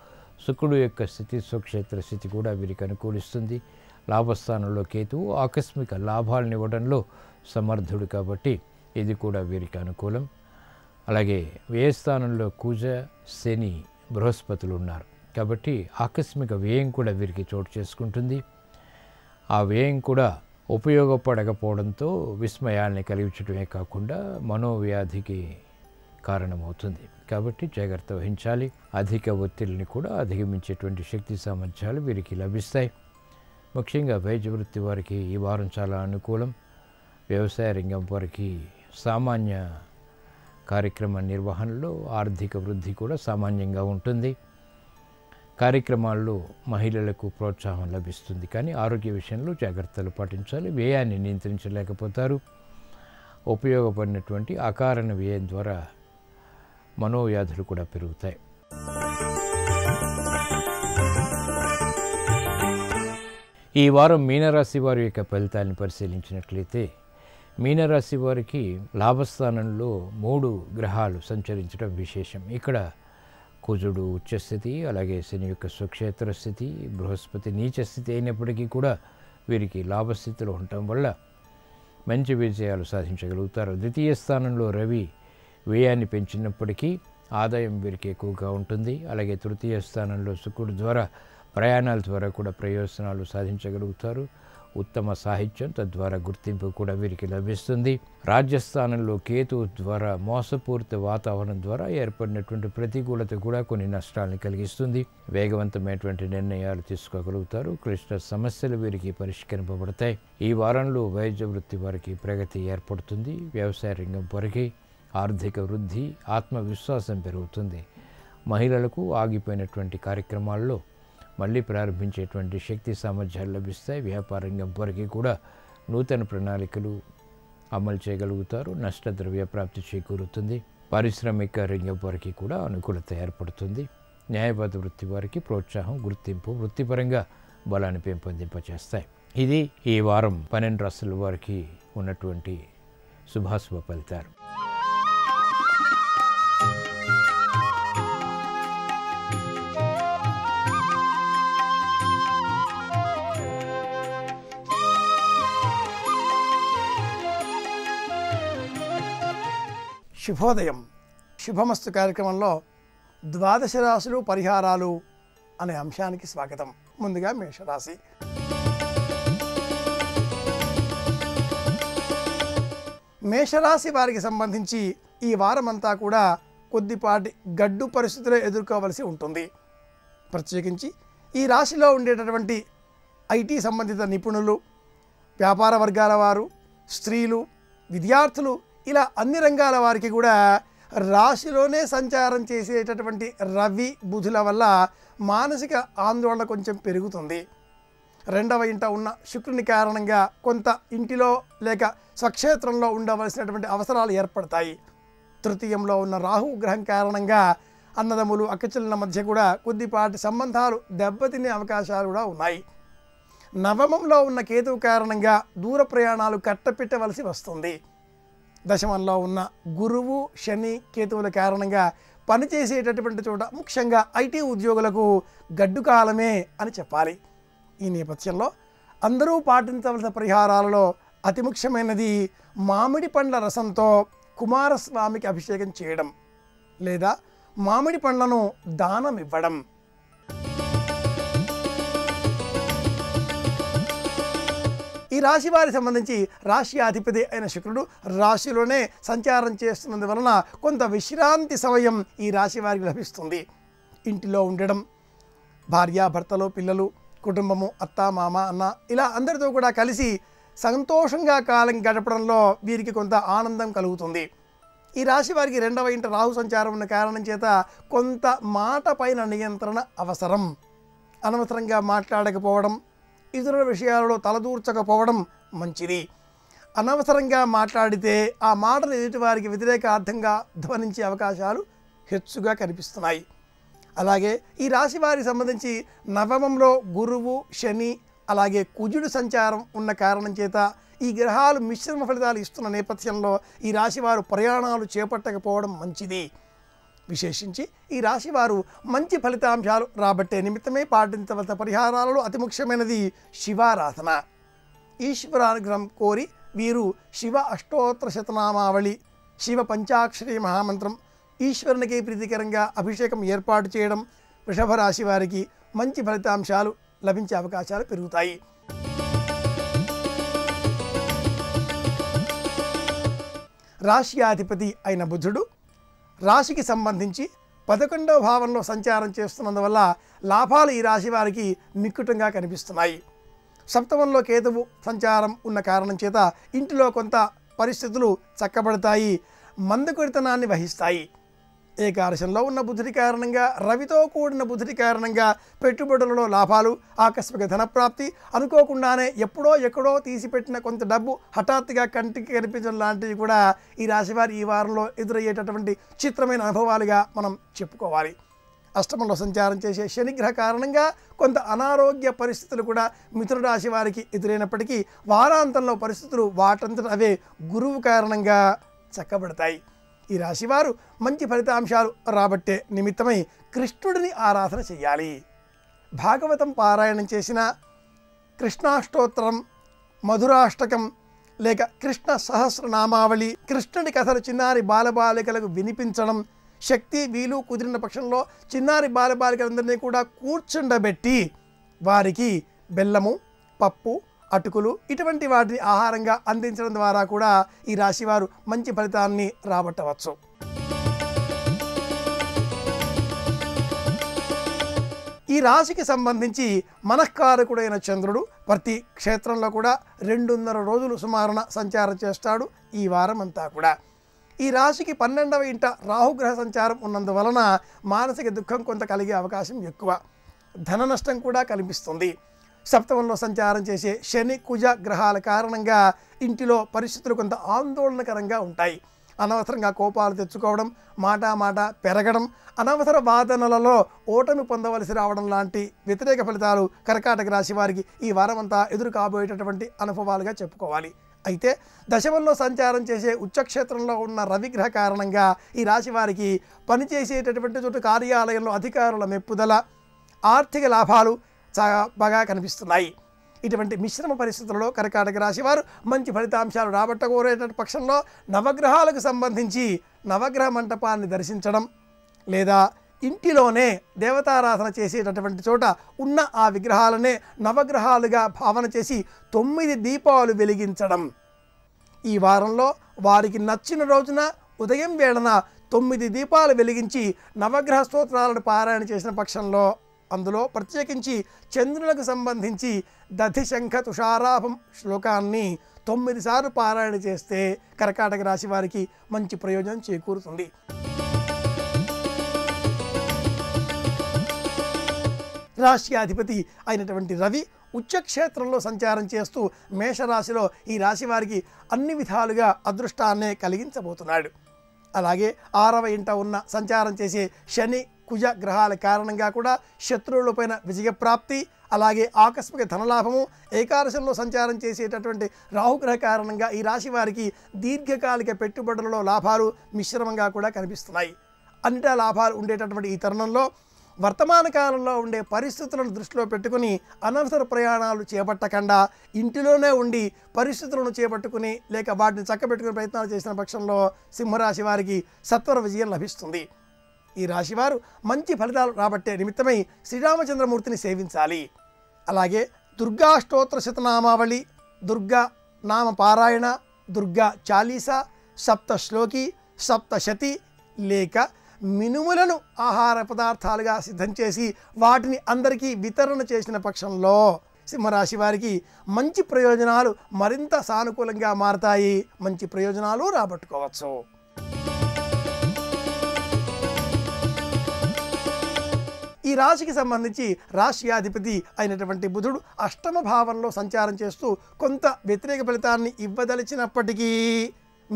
శుక్రుడు యొక్క స్థితి స్వక్షేత్ర స్థితి కూడా వీరికి అనుకూలిస్తుంది. లాభస్థానంలో కేతువు ఆకస్మిక లాభాలను ఇవ్వడంలో సమర్థుడు కాబట్టి ఇది కూడా వీరికి అనుకూలం. అలాగే వ్యయ స్థానంలో కూజ శని బృహస్పతులు ఉన్నారు కాబట్టి ఆకస్మిక వ్యయం కూడా వీరికి చోటు చేసుకుంటుంది. ఆ వ్యయం కూడా ఉపయోగపడకపోవడంతో విస్మయాన్ని కలిగించడమే కాకుండా మనోవ్యాధికి కారణమవుతుంది. కాబట్టి జాగ్రత్త వహించాలి. అధిక ఒత్తిడిని కూడా అధిగమించేటువంటి శక్తి సామర్థ్యాలు వీరికి లభిస్తాయి. ముఖ్యంగా వైద్య వృత్తి వారికి ఈ వారం చాలా అనుకూలం. వ్యవసాయ రంగం వారికి సామాన్య కార్యక్రమ నిర్వహణలో ఆర్థిక వృద్ధి కూడా సామాన్యంగా ఉంటుంది. కార్యక్రమాల్లో మహిళలకు ప్రోత్సాహం లభిస్తుంది. కానీ ఆరోగ్య విషయంలో జాగ్రత్తలు పాటించాలి. వ్యయాన్ని నియంత్రించలేకపోతారు. ఉపయోగపడినటువంటి అకారణ వ్యయం ద్వారా మనోవ్యాధులు కూడా పెరుగుతాయి. ఈ వారం మీనరాశి వారి యొక్క ఫలితాన్ని పరిశీలించినట్లయితే మీనరాశి వారికి లాభస్థానంలో మూడు గ్రహాలు సంచరించడం విశేషం. ఇక్కడ కుజుడు ఉచ్చస్థితి, అలాగే శని యొక్క స్వక్షేత్ర స్థితి, బృహస్పతి నీచస్థితి అయినప్పటికీ కూడా వీరికి లాభస్థితిలో ఉండటం వల్ల మంచి విజయాలు సాధించగలుగుతారు. ద్వితీయ స్థానంలో రవి వ్యయాన్ని పెంచినప్పటికీ ఆదాయం వీరికి ఎక్కువగా ఉంటుంది. అలాగే తృతీయ స్థానంలో శుక్రుడు ద్వారా ప్రయాణాల ద్వారా కూడా ప్రయోజనాలు సాధించగలుగుతారు. ఉత్తమ సాహిత్యం తద్వారా గుర్తింపు కూడా వీరికి లభిస్తుంది. రాజ్యస్థానంలో కేతు ద్వారా మోసపూరిత వాతావరణం ద్వారా ఏర్పడినటువంటి ప్రతికూలత కూడా కొన్ని నష్టాలను కలిగిస్తుంది. వేగవంతమైనటువంటి నిర్ణయాలు తీసుకోగలుగుతారు. క్లిష్ట సమస్యలు వీరికి పరిష్కరింపబడతాయి. ఈ వారంలో వైద్య వృత్తి వారికి ప్రగతి ఏర్పడుతుంది. వ్యవసాయ రంగం వారికి ఆర్థిక వృద్ధి, ఆత్మవిశ్వాసం పెరుగుతుంది. మహిళలకు ఆగిపోయినటువంటి కార్యక్రమాల్లో మళ్ళీ ప్రారంభించేటువంటి శక్తి సామర్థ్యాలు లభిస్తాయి. వ్యాపార రంగం వారికి కూడా నూతన ప్రణాళికలు అమలు చేయగలుగుతారు. నష్టద్రవ్య ప్రాప్తి చేకూరుతుంది. పారిశ్రామిక రంగం వారికి కూడా అనుకూలత ఏర్పడుతుంది. న్యాయవాద వృత్తి వారికి ప్రోత్సాహం, గుర్తింపు వృత్తిపరంగా బలాన్ని పెంపొందింపచేస్తాయి. ఇది ఈ వారం పన్నెండు రాశుల వారికి ఉన్నటువంటి శుభాశుభ ఫలితాలు. శుభోదయం. శుభమస్తు కార్యక్రమంలో ద్వాదశ రాశులు పరిహారాలు అనే అంశానికి స్వాగతం. ముందుగా మేషరాశి. మేషరాశి వారికి సంబంధించి ఈ వారమంతా కూడా కొద్దిపాటి గడ్డు పరిస్థితులు ఎదుర్కోవలసి ఉంటుంది. ప్రత్యేకించి ఈ రాశిలో ఉండేటటువంటి ఐటీ సంబంధిత నిపుణులు, వ్యాపార వర్గాల వారు, స్త్రీలు, విద్యార్థులు ఇలా అన్ని రంగాల వారికి కూడా రాశిలోనే సంచారం చేసేటటువంటి రవి బుధుల వల్ల మానసిక ఆందోళన కొంచెం పెరుగుతుంది. రెండవ ఇంట ఉన్న శుక్రుని కారణంగా కొంత ఇంటిలో లేక స్వక్షేత్రంలో ఉండవలసినటువంటి అవసరాలు ఏర్పడతాయి. తృతీయంలో ఉన్న రాహు గ్రహం కారణంగా అన్నదమ్ములు, అక్కచెల్లెల మధ్య కూడా కొద్దిపాటి సంబంధాలు దెబ్బతినే అవకాశాలు కూడా ఉన్నాయి. నవమంలో ఉన్న కేతువు కారణంగా దూర ప్రయాణాలు కట్టపెట్టవలసి వస్తుంది. దశమంలో ఉన్న గురువు, శని, కేతువుల కారణంగా పనిచేసేటటువంటి చోట ముఖ్యంగా ఐటీ ఉద్యోగులకు గడ్డు కాలమే అని చెప్పాలి. ఈ నేపథ్యంలో అందరూ పాటించవలసిన పరిహారాలలో అతి ముఖ్యమైనది మామిడి పండ్ల రసంతో కుమారస్వామికి అభిషేకం చేయడం లేదా మామిడి పండ్లను దానం ఇవ్వడం. ఈ రాశి వారి సంబంధించి రాశి అధిపతి అయిన శుక్రుడు రాశిలోనే సంచారం చేస్తున్నందువలన కొంత విశ్రాంతి సమయం ఈ రాశి వారికి లభిస్తుంది. ఇంటిలో ఉండడం, భార్య, భర్తలు, పిల్లలు, కుటుంబము, అత్త, మామ, అన్న ఇలా అందరితో కూడా కలిసి సంతోషంగా కాలం గడపడంలో వీరికి కొంత ఆనందం కలుగుతుంది. ఈ రాశి వారికి రెండవ ఇంట రాహు సంచారం ఉన్న కారణం చేత కొంత మాట పైన నియంత్రణ అవసరం. అనవసరంగా మాట్లాడకపోవడం ఇతరుల విషయాలలో తలదూర్చకపోవడం మంచిది. అనవసరంగా మాట్లాడితే ఆ మాటలు ఎదుటివారికి వితిరేక అర్థంగా ధ్వనించే అవకాశాలు హెచ్చుగా కనిపిస్తున్నాయి. అలాగే ఈ రాశి వారికి సంబంధించి నవమంలో గురువు శని అలాగే కుజుడు సంచారం ఉన్న కారణం చేత ఈ గ్రహాలు మిశ్రమ ఫలితాలు ఇస్తున్న నేపథ్యంలో ఈ రాశివారు ప్రయాణాలు చేపట్టకపోవడం మంచిది. విశేషించి ఈ రాశివారు మంచి ఫలితాంశాలు రాబట్టే నిమిత్తమే పాటించవలసిన పరిహారాలలో అతి ముఖ్యమైనది శివారాధన. ఈశ్వరానుగ్రహం కోరి వీరు శివ అష్టోత్తర శతనామావళి శివ పంచాక్షరి మహామంత్రం ఈశ్వరునికి ప్రీతికరంగా అభిషేకం ఏర్పాటు చేయడం వృషభ రాశి వారికి మంచి ఫలితాంశాలు లభించే అవకాశాలు పెరుగుతాయి. రాశ్యాధిపతి అయిన బుధుడు రాశికి సంబంధించి పదకొండవ భావంలో సంచారం చేస్తున్నందువల్ల లాభాలు ఈ రాశి వారికి మిక్కుటంగా కనిపిస్తున్నాయి. సప్తమంలో కేతువు సంచారం ఉన్న కారణం చేత ఇంటిలో కొంత పరిస్థితులు చక్కబడతాయి, మందకొడితనాన్ని వహిస్తాయి. ఏకాదశంలో ఉన్న బుధుడి కారణంగా రవితో కూడిన బుధుడి కారణంగా పెట్టుబడులలో లాభాలు, ఆకస్మిక ధనప్రాప్తి, అనుకోకుండానే ఎప్పుడో ఎక్కడో తీసిపెట్టిన కొంత డబ్బు హఠాత్తుగా కంటికి కనిపించడం లాంటివి కూడా ఈ రాశివారి ఈ వారంలో ఎదురయ్యేటటువంటి చిత్రమైన అనుభవాలుగా మనం చెప్పుకోవాలి. అష్టమంలో సంచారం చేసే శనిగ్రహ కారణంగా కొంత అనారోగ్య పరిస్థితులు కూడా మిథున రాశి వారికి ఎదురైనప్పటికీ వారాంతంలో పరిస్థితులు వాటంతట అవే గురువు కారణంగా చక్కబడతాయి. ఈ రాశివారు మంచి ఫలితాంశాలు రాబట్టే నిమిత్తమై కృష్ణుడిని ఆరాధన చేయాలి. భాగవతం పారాయణం చేసిన కృష్ణాష్టోత్తరం, మధురాష్టకం లేక కృష్ణ సహస్రనామావళి, కృష్ణుడి కథలు చిన్నారి బాలబాలికలకు వినిపించడం, శక్తి వీలు కుదిరిన పక్షంలో చిన్నారి బాలబాలికలందరినీ కూడా కూర్చుండబెట్టి వారికి బెల్లము, పప్పు, అటుకులు ఇటువంటి వాటిని ఆహారంగా అందించడం ద్వారా కూడా ఈ రాశివారు మంచి ఫలితాన్ని రాబట్టవచ్చు. ఈ రాశికి సంబంధించి మనఃకారకుడైన చంద్రుడు ప్రతి క్షేత్రంలో కూడా రెండున్నర రోజులు సుమారున సంచారం చేస్తాడు ఈ వారం అంతా కూడా. ఈ రాశికి పన్నెండవ ఇంట రాహుగ్రహ సంచారం ఉన్నందువలన మానసిక దుఃఖం కొంత కలిగే అవకాశం ఎక్కువ, ధన నష్టం కూడా కనిపిస్తుంది. సప్తమంలో సంచారం చేసే శని కుజ గ్రహాల కారణంగా ఇంటిలో పరిస్థితులు కొంత ఆందోళనకరంగా ఉంటాయి. అనవసరంగా కోపాలు తెచ్చుకోవడం, మాట మాట పెరగడం, అనవసర వాదనలలో ఓటమి పొందవలసి రావడం లాంటి వ్యతిరేక ఫలితాలు కర్కాటక రాశి వారికి ఈ వారం అంతా ఎదురు కాబోయేటటువంటి అనుభవాలుగా చెప్పుకోవాలి. అయితే దశమంలో సంచారం చేసే ఉచ్చక్షేత్రంలో ఉన్న రవిగ్రహ కారణంగా ఈ రాశి వారికి పనిచేసేటటువంటి చోటు కార్యాలయంలో అధికారుల మెప్పుదల, ఆర్థిక లాభాలు చాలా బాగా కనిపిస్తున్నాయి. ఇటువంటి మిశ్రమ పరిస్థితుల్లో కర్కాటక రాశివారు మంచి ఫలితాంశాలు రాబట్టగోరేటువంటి పక్షంలో నవగ్రహాలకు సంబంధించి నవగ్రహ మంటపాన్ని దర్శించడం లేదా ఇంటిలోనే దేవతారాధన చేసేటటువంటి చోట ఉన్న ఆ విగ్రహాలనే నవగ్రహాలుగా భావన చేసి తొమ్మిది దీపాలు వెలిగించడం. ఈ వారంలో వారికి నచ్చిన రోజున ఉదయం వేళన తొమ్మిది దీపాలు వెలిగించి నవగ్రహ స్తోత్రాలను పారాయణ చేసిన పక్షంలో అందులో ప్రత్యేకించి చంద్రులకు సంబంధించి దధిశంఖ తుషారాభం శ్లోకాన్ని తొమ్మిది సార్లు పారాయణ చేస్తే కర్కాటక రాశి వారికి మంచి ప్రయోజనం చేకూరుతుంది. రాశ్యాధిపతి అయినటువంటి రవి ఉచ్చక్షేత్రంలో సంచారం చేస్తూ మేషరాశిలో ఈ రాశి వారికి అన్ని విధాలుగా అదృష్టాన్నే కలిగించబోతున్నాడు. అలాగే ఆరవ ఇంట ఉన్న సంచారం చేసే శని కుజ గ్రహాల కారణంగా కూడా శత్రువులపైన విజయప్రాప్తి, అలాగే ఆకస్మిక ధనలాభము, ఏకాదశంలో సంచారం చేసేటటువంటి రాహుగ్రహ కారణంగా ఈ రాశి వారికి దీర్ఘకాలిక పెట్టుబడులలో లాభాలు మిశ్రమంగా కూడా కనిపిస్తున్నాయి. అన్నిటా లాభాలు ఉండేటటువంటి ఈ తరుణంలో వర్తమాన కాలంలో ఉండే పరిస్థితులను దృష్టిలో పెట్టుకుని అనవసర ప్రయాణాలు చేపట్టకుండా ఇంటిలోనే ఉండి పరిస్థితులను చేపట్టుకుని లేక వాటిని చక్కబెట్టుకునే ప్రయత్నాలు చేసిన పక్షంలో సింహరాశి వారికి సత్వర విజయం లభిస్తుంది. ఈ రాశివారు మంచి ఫలితాలు రాబట్టే నిమిత్తమై శ్రీరామచంద్రమూర్తిని సేవించాలి. అలాగే దుర్గా స్తోత్ర శతనామావళి, దుర్గా నామ పారాయణ, దుర్గా చాలీసా, సప్త శ్లోకి, సప్తశతి లేక మినుములను ఆహార పదార్థాలుగా సిద్ధం చేసి వాటిని అందరికీ వితరణ చేసిన పక్షంలో సింహరాశి వారికి మంచి ప్రయోజనాలు మరింత సానుకూలంగా మారతాయి, మంచి ప్రయోజనాలు రాబట్టుకోవచ్చు. ఈ రాశికి సంబంధించి రాష్ట్రాధిపతి అయినటువంటి బుధుడు అష్టమ భావంలో సంచారం చేస్తూ కొంత వ్యతిరేక ఫలితాన్ని ఇవ్వదలిచినప్పటికీ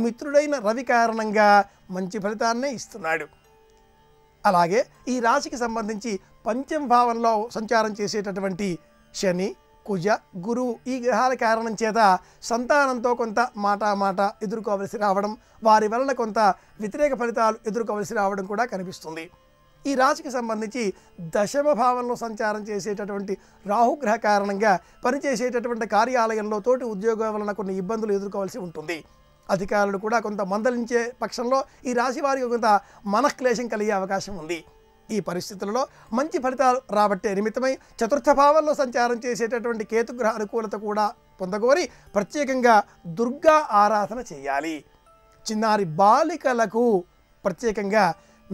మిత్రుడైన రవి కారణంగా మంచి ఫలితాన్ని ఇస్తున్నాడు. అలాగే ఈ రాశికి సంబంధించి పంచమ భావంలో సంచారం చేసేటటువంటి శని, కుజ, గురువు ఈ గ్రహాల కారణం చేత సంతానంతో కొంత మాట మాట ఎదుర్కోవలసి రావడం, వారి వలన కొంత వ్యతిరేక ఫలితాలు ఎదుర్కోవలసి రావడం కూడా కనిపిస్తుంది. ఈ రాశికి సంబంధించి దశమ భావంలో సంచారం చేసేటటువంటి రాహుగ్రహ కారణంగా పనిచేసేటటువంటి కార్యాలయంలో తోటి ఉద్యోగం వలన కొన్ని ఇబ్బందులు ఎదుర్కోవాల్సి ఉంటుంది. అధికారులు కూడా కొంత మందలించే పక్షంలో ఈ రాశి వారికి కొంత మనఃక్లేశం కలిగే అవకాశం ఉంది. ఈ పరిస్థితులలో మంచి ఫలితాలు రాబట్టే నిమిత్తమై చతుర్థ భావంలో సంచారం చేసేటటువంటి కేతుగ్రహ అనుకూలత కూడా పొందగోరి ప్రత్యేకంగా దుర్గా ఆరాధన చేయాలి. చిన్నారి బాలికలకు ప్రత్యేకంగా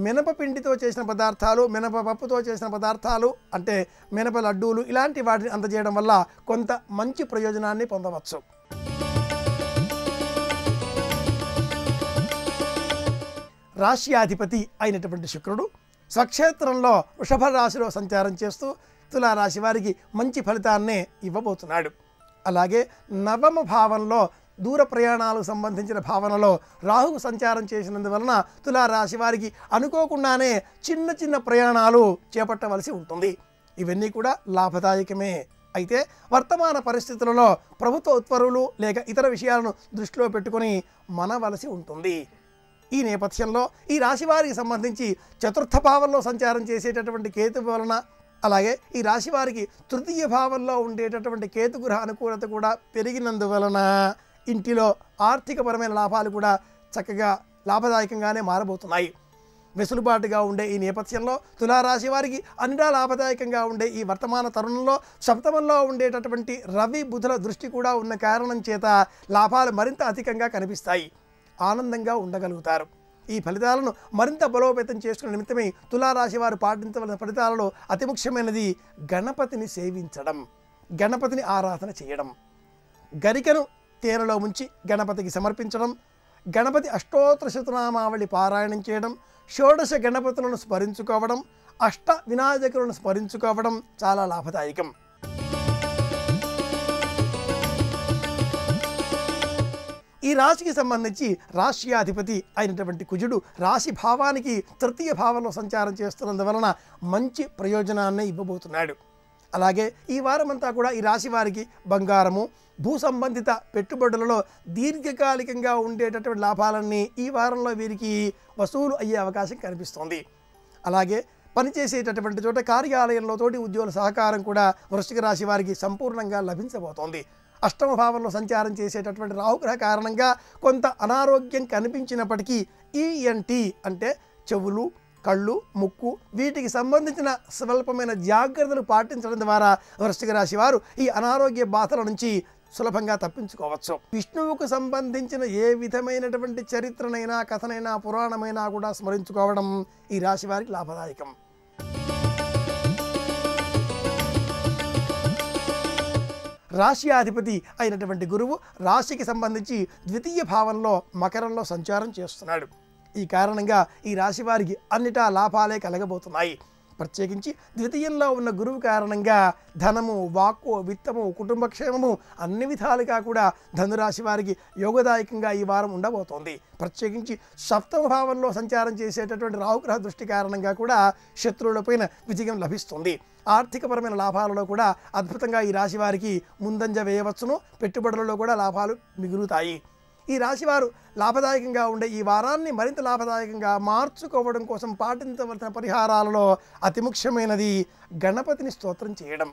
మినపపిండితో చేసిన పదార్థాలు, మినపప్పుతో చేసిన పదార్థాలు అంటే మినప లడ్డూలు ఇలాంటి వాటిని అందజేయడం వల్ల కొంత మంచి ప్రయోజనాన్ని పొందవచ్చు. రాశ్యాధిపతి అయినటువంటి శుక్రుడు స్వక్షేత్రంలో వృషభ రాశిలో సంచారం చేస్తూ తులారాశి వారికి మంచి ఫలితాన్నే ఇవ్వబోతున్నాడు. అలాగే నవమ భావంలో దూర ప్రయాణాలకు సంబంధించిన భావనలో రాహువు సంచారం చేసినందువలన తులారాశి వారికి అనుకోకుండానే చిన్న చిన్న ప్రయాణాలు చేపట్టవలసి ఉంటుంది. ఇవన్నీ కూడా లాభదాయకమే. అయితే వర్తమాన పరిస్థితులలో ప్రభుత్వ ఉత్తర్వులు లేక ఇతర విషయాలను దృష్టిలో పెట్టుకొని మనవలసి ఉంటుంది. ఈ నేపథ్యంలో ఈ రాశి వారికి సంబంధించి చతుర్థ భావంలో సంచారం చేసేటటువంటి కేతు వలన, అలాగే ఈ రాశి వారికి తృతీయ భావంలో ఉండేటటువంటి కేతు గ్రహ అనుకూలత కూడా పెరిగినందువలన ఇంటిలో ఆర్థికపరమైన లాభాలు కూడా చక్కగా లాభదాయకంగానే మారబోతున్నాయి. వెసులుబాటుగా ఉండే ఈ నేపథ్యంలో తులారాశి వారికి అన్నిటా లాభదాయకంగా ఉండే ఈ వర్తమాన తరుణంలో సప్తమంలో ఉండేటటువంటి రవి బుధుల దృష్టి కూడా ఉన్న కారణం చేత లాభాలు మరింత అధికంగా కనిపిస్తాయి. ఆనందంగా ఉండగలుగుతారు. ఈ ఫలితాలను మరింత బలోపేతం చేసుకునే నిమిత్తమై తులారాశి వారు పాటించవలసిన ఫలితాలలో అతి ముఖ్యమైనది గణపతిని సేవించడం, గణపతిని ఆరాధన చేయడం, గరికను తేనెలో ముంచి గణపతికి సమర్పించడం, గణపతి అష్టోత్తర శతనామావళి పారాయణం చేయడం, షోడశ గణపతులను స్మరించుకోవడం, అష్ట వినాయకులను స్మరించుకోవడం చాలా లాభదాయకం. ఈ రాశికి సంబంధించి రాష్ట్రాధిపతి అయినటువంటి కుజుడు రాశి భావానికి తృతీయ భావంలో సంచారం చేస్తున్నందువలన మంచి ప్రయోజనాన్ని ఇవ్వబోతున్నాడు. అలాగే ఈ వారమంతా కూడా ఈ రాశి వారికి బంగారము, భూ సంబంధిత పెట్టుబడులలో దీర్ఘకాలికంగా ఉండేటటువంటి లాభాలన్నీ ఈ వారంలో వీరికి వసూలు అయ్యే అవకాశం కనిపిస్తోంది. అలాగే పనిచేసేటటువంటి చోట కార్యాలయంలో తోటి ఉద్యోగుల సహకారం కూడా వృశ్చిక రాశి వారికి సంపూర్ణంగా లభించబోతోంది. అష్టమ భావంలో సంచారం చేసేటటువంటి రాహుగ్రహ కారణంగా కొంత అనారోగ్యం కనిపించినప్పటికీ ఈఎన్టీ అంటే చెవులు, కళ్ళు, ముక్కు వీటికి సంబంధించిన స్వల్పమైన జాగ్రత్తలు పాటించడం ద్వారా వృశ్చిక రాశి వారు ఈ అనారోగ్య బాధల నుంచి సులభంగా తప్పించుకోవచ్చు. విష్ణువుకు సంబంధించిన ఏ విధమైనటువంటి చరిత్రనైనా, కథనైనా, పురాణమైనా కూడా స్మరించుకోవడం ఈ రాశి వారికి లాభదాయకం. రాశ్యాధిపతి అయినటువంటి గురువు రాశికి సంబంధించి ద్వితీయ భావంలో మకరంలో సంచారం చేస్తున్నాడు. ఈ కారణంగా ఈ రాశి వారికి అన్నిటా లాభాలే కలగబోతున్నాయి. ప్రత్యేకించి ద్వితీయంలో ఉన్న గురువు కారణంగా ధనము, వాక్కు, విత్తము, కుటుంబక్షేమము అన్ని విధాలుగా కూడా ధనురాశి వారికి యోగదాయకంగా ఈ వారం ఉండబోతోంది. ప్రత్యేకించి సప్తమ భావంలో సంచారం చేసేటటువంటి రాహుగ్రహ దృష్టి కారణంగా కూడా శత్రువులపైన విజయం లభిస్తుంది. ఆర్థికపరమైన లాభాలలో కూడా అద్భుతంగా ఈ రాశి వారికి ముందంజ వేయవచ్చును. పెట్టుబడులలో కూడా లాభాలు మిగులుతాయి. ఈ రాశివారు లాభదాయకంగా ఉండే ఈ వారాన్ని మరింత లాభదాయకంగా మార్చుకోవడం కోసం పాటించవలసిన పరిహారాలలో అతి ముఖ్యమైనది గణపతిని స్తోత్రం చేయడం,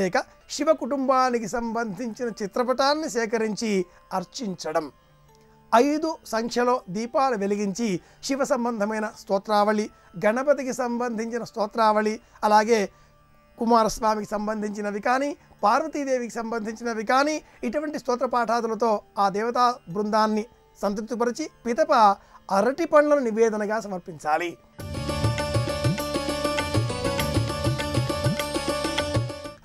లేక శివ కుటుంబానికి సంబంధించిన చిత్రపటాన్ని సేకరించి అర్చించడం, ఐదు సంఖ్యలో దీపాలు వెలిగించి శివ సంబంధమైన స్తోత్రావళి, గణపతికి సంబంధించిన స్తోత్రావళి, అలాగే కుమారస్వామికి సంబంధించినవి కానీ, పార్వతీదేవికి సంబంధించినవి కానీ ఇటువంటి స్తోత్ర పాఠాదులతో ఆ దేవతా బృందాన్ని సంతృప్తిపరిచి పితప అరటి పండ్లను నివేదనగా సమర్పించాలి.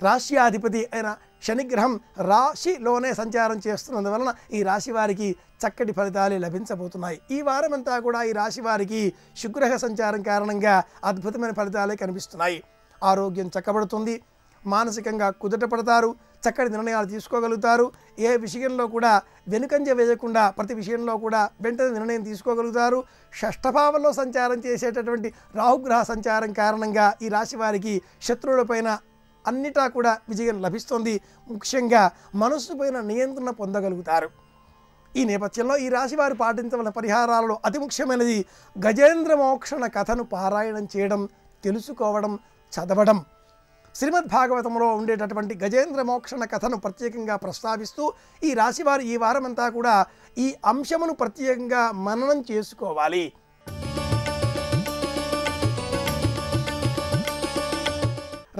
రాష్ట్రాధిపతి అయిన శనిగ్రహం రాశిలోనే సంచారం చేస్తున్నందువలన ఈ రాశి వారికి చక్కటి ఫలితాలు లభించబోతున్నాయి। ఈ వారమంతా కూడా ఈ రాశి వారికి శుక్రగ్రహ సంచారం కారణంగా అద్భుతమైన ఫలితాలు కనిపిస్తున్నాయి। ఆరోగ్యం చక్కబడుతుంది, మానసికంగా కుదుటపడతారు, చక్కటి నిర్ణయాలు తీసుకోగలుగుతారు। ఏ విషయంలో కూడా వెనుకంజ వేయకుండా ప్రతి విషయంలో కూడా వెంటనే నిర్ణయం తీసుకోగలుగుతారు। షష్ఠభావంలో సంచారం చేసేటటువంటి రాహుగ్రహ సంచారం కారణంగా ఈ రాశి వారికి శత్రువులపైన అన్నిటా కూడా విజయం లభిస్తుంది। ముఖ్యంగా మనస్సుపైన నియంత్రణ పొందగలుగుతారు। ఈ నేపథ్యంలో ఈ రాశి వారు పాటించవలసిన పరిహారాలలో అతి ముఖ్యమైనది గజేంద్ర మోక్షణ కథను పారాయణం చేయడం, తెలుసుకోవడం, చదవడం। శ్రీమద్భాగవతంలో ఉండేటటువంటి గజేంద్ర మోక్షణ కథను ప్రత్యేకంగా ప్రస్తావిస్తూ ఈ రాశివారు ఈ వారమంతా కూడా ఈ అంశమును ప్రత్యేకంగా మననం చేసుకోవాలి।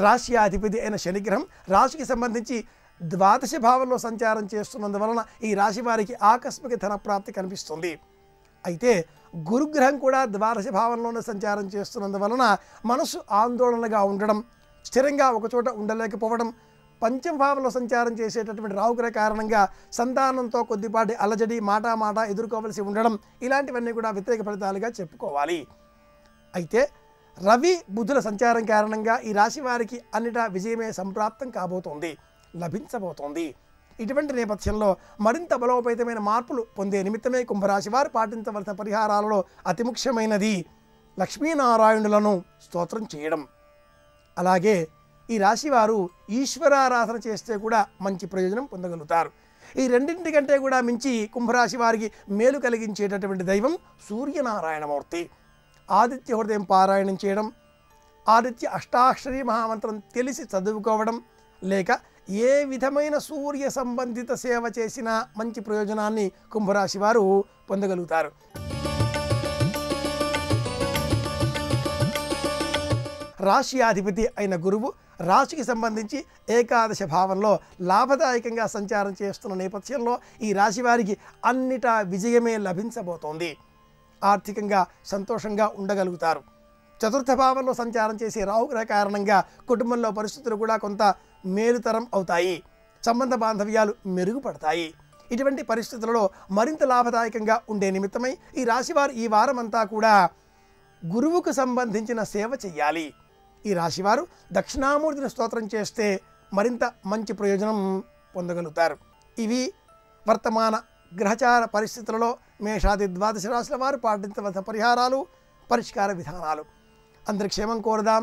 రాశ్యాధిపతి అయిన శనిగ్రహం రాశికి సంబంధించి ద్వాదశ భావంలో సంచారం చేస్తున్నందువలన ఈ రాశివారికి ఆకస్మిక ధన ప్రాప్తి కనిపిస్తుంది। అయితే గురుగ్రహం కూడా ద్వాదశ భావంలోనే సంచారం చేస్తున్నందువలన మనసు ఆందోళనగా ఉండడం, స్థిరంగా ఒకచోట ఉండలేకపోవడం, పంచమ భావంలో సంచారం చేసేటటువంటి రాహుగ్రహ కారణంగా సంతానంతో కొద్దిపాటి అలజడి, మాట మాట ఎదుర్కోవలసి ఉండడం, ఇలాంటివన్నీ కూడా వ్యతిరేక ఫలితాలుగా చెప్పుకోవాలి। అయితే రవి బుధుల సంచారం కారణంగా ఈ రాశి వారికి అన్నిటా విజయమే సంప్రాప్తం కాబోతోంది, లభించబోతోంది। ఇటువంటి నేపథ్యంలో మరింత బలోపేతమైన మార్పులు పొందే నిమిత్తమే కుంభరాశి వారు పాటించవలసిన పరిహారాలలో అతి ముఖ్యమైనది లక్ష్మీనారాయణులను స్తోత్రం చేయడం। అలాగే ఈ రాశివారు ఈశ్వరారాధన చేస్తే కూడా మంచి ప్రయోజనం పొందగలుగుతారు। ఈ రెండింటి కంటే కూడా మించి కుంభరాశి వారికి మేలు కలిగించేటటువంటి దైవం సూర్యనారాయణమూర్తి। ఆదిత్య హృదయం పారాయణం చేయడం, ఆదిత్య అష్టాక్షరీ మహామంత్రం తెలిసి చదువుకోవడం, లేక ఏ విధమైన సూర్య సంబంధిత సేవ చేసినా మంచి ప్రయోజనాన్ని కుంభరాశి వారు పొందగలుగుతారు। రాశ్యాధిపతి అయిన గురువు రాశికి సంబంధించి ఏకాదశ భావంలో లాభదాయకంగా సంచారం చేస్తున్న నేపథ్యంలో ఈ రాశి వారికి అన్నిటా విజయమే లభించబోతోంది। ఆర్థికంగా సంతోషంగా ఉండగలుగుతారు। చతుర్థ భావంలో సంచారం చేసే రాహుగ్రహ కారణంగా కుటుంబంలో పరిస్థితులు కూడా కొంత మేలుతరం అవుతాయి, సంబంధ బాంధవ్యాలు మెరుగుపడతాయి। ఇటువంటి పరిస్థితులలో మరింత లాభదాయకంగా ఉండే నిమిత్తమై ఈ రాశివారు ఈ వారమంతా కూడా గురువుకు సంబంధించిన సేవ చేయాలి। ఈ రాశివారు దక్షిణామూర్తిని స్తోత్రం చేస్తే మరింత మంచి ప్రయోజనం పొందగలుగుతారు। ఇవి వర్తమాన గ్రహచార పరిస్థితులలో మేషాది ద్వాదశ రాశుల వారు పాటించవలసిన పరిహారాలు, పరిష్కార విధానాలు। అందరి క్షేమం కోరుదాం,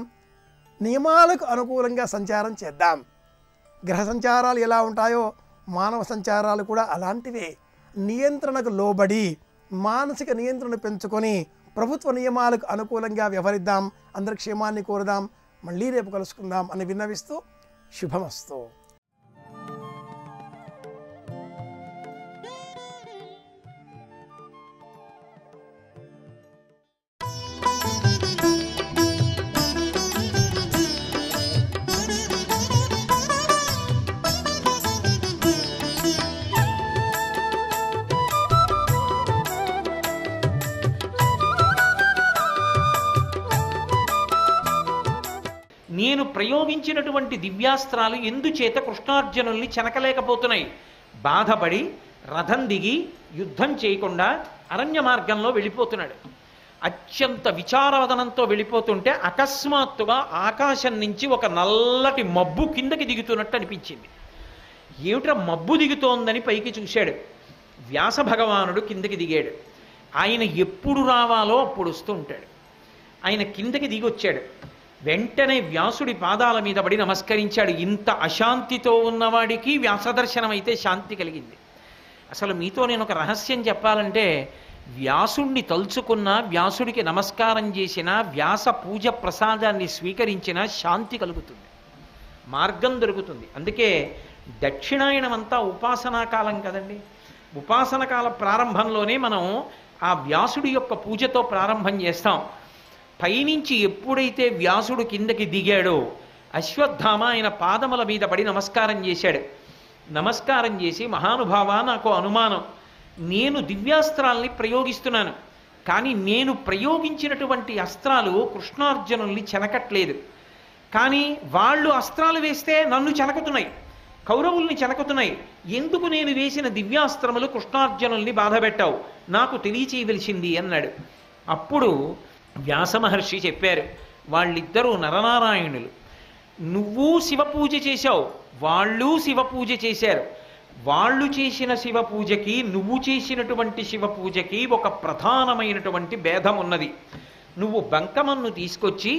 నియమాలకు అనుకూలంగా సంచారం చేద్దాం। గ్రహ సంచారాలు ఎలా ఉంటాయో మానవ సంచారాలు కూడా అలాంటివే। నియంత్రణకు లోబడి మానసిక నియంత్రణ పెంచుకొని ప్రభుత్వ నియమాలకు అనుకూలంగా వ్యవహరిద్దాం। అందరి క్షేమాన్ని కోరుదాం। మళ్ళీ రేపు కలుసుకుందాం అని విన్నవిస్తూ శుభమస్తు। నేను ప్రయోగించినటువంటి దివ్యాస్త్రాలు ఎందుచేత కృష్ణార్జునుల్ని చెనకలేకపోతున్నాయి? బాధపడి రథం దిగి యుద్ధం చేయకుండా అరణ్య మార్గంలో వెళ్ళిపోతున్నాడు। అత్యంత విచారవదనంతో వెళ్ళిపోతుంటే అకస్మాత్తుగా ఆకాశం నుంచి ఒక నల్లటి మబ్బు కిందకి దిగుతున్నట్టు అనిపించింది। ఏమిట్రా మబ్బు దిగుతోందని పైకి చూశాడు। వ్యాస భగవానుడు కిందకి దిగాడు। ఆయన ఎప్పుడు రావాలో అప్పుడు వస్తూ ఉంటాడు। ఆయన కిందకి దిగి వచ్చాడు। వెంటనే వ్యాసుడి పాదాల మీద పడి నమస్కరించాడు। ఇంత అశాంతితో ఉన్నవాడికి వ్యాసదర్శనం అయితే శాంతి కలిగింది। అసలు మీతో నేను ఒక రహస్యం చెప్పాలంటే వ్యాసుడిని తలుచుకున్న, వ్యాసుడికి నమస్కారం చేసిన, వ్యాస పూజ ప్రసాదాన్ని స్వీకరించిన శాంతి కలుగుతుంది, మార్గం దొరుకుతుంది। అందుకే దక్షిణాయనం అంతా ఉపాసనా కాలం కదండి। ఉపాసన కాల ప్రారంభంలోనే మనం ఆ వ్యాసుడి యొక్క పూజతో ప్రారంభం చేస్తాం। పైనుంచి ఎప్పుడైతే వ్యాసుడు కిందకి దిగాడో అశ్వత్థామ ఆయన పాదముల మీద పడి నమస్కారం చేశాడు। నమస్కారం చేసి, మహానుభావ, నాకు అనుమానం, నేను దివ్యాస్త్రాల్ని ప్రయోగిస్తున్నాను, కానీ నేను ప్రయోగించినటువంటి అస్త్రాలు కృష్ణార్జునుల్ని చెనకట్లేదు, కానీ వాళ్ళు అస్త్రాలు వేస్తే నన్ను చెనకుతున్నాయి, కౌరవుల్ని చెలకొతున్నాయి. ఎందుకు నేను వేసిన దివ్యాస్త్రములు కృష్ణార్జునుల్ని బాధపెట్టావు, నాకు తెలియచేయవలసింది అన్నాడు. అప్పుడు వ్యాసమహర్షి చెప్పారు, వాళ్ళిద్దరూ నరనారాయణులు, నువ్వు శివపూజ చేశావు, వాళ్ళు శివపూజ చేశారు, వాళ్ళు చేసిన శివపూజకి నువ్వు చేసినటువంటి శివపూజకి ఒక ప్రధానమైనటువంటి భేదం ఉన్నది. నువ్వు బంకమన్ను తీసుకొచ్చి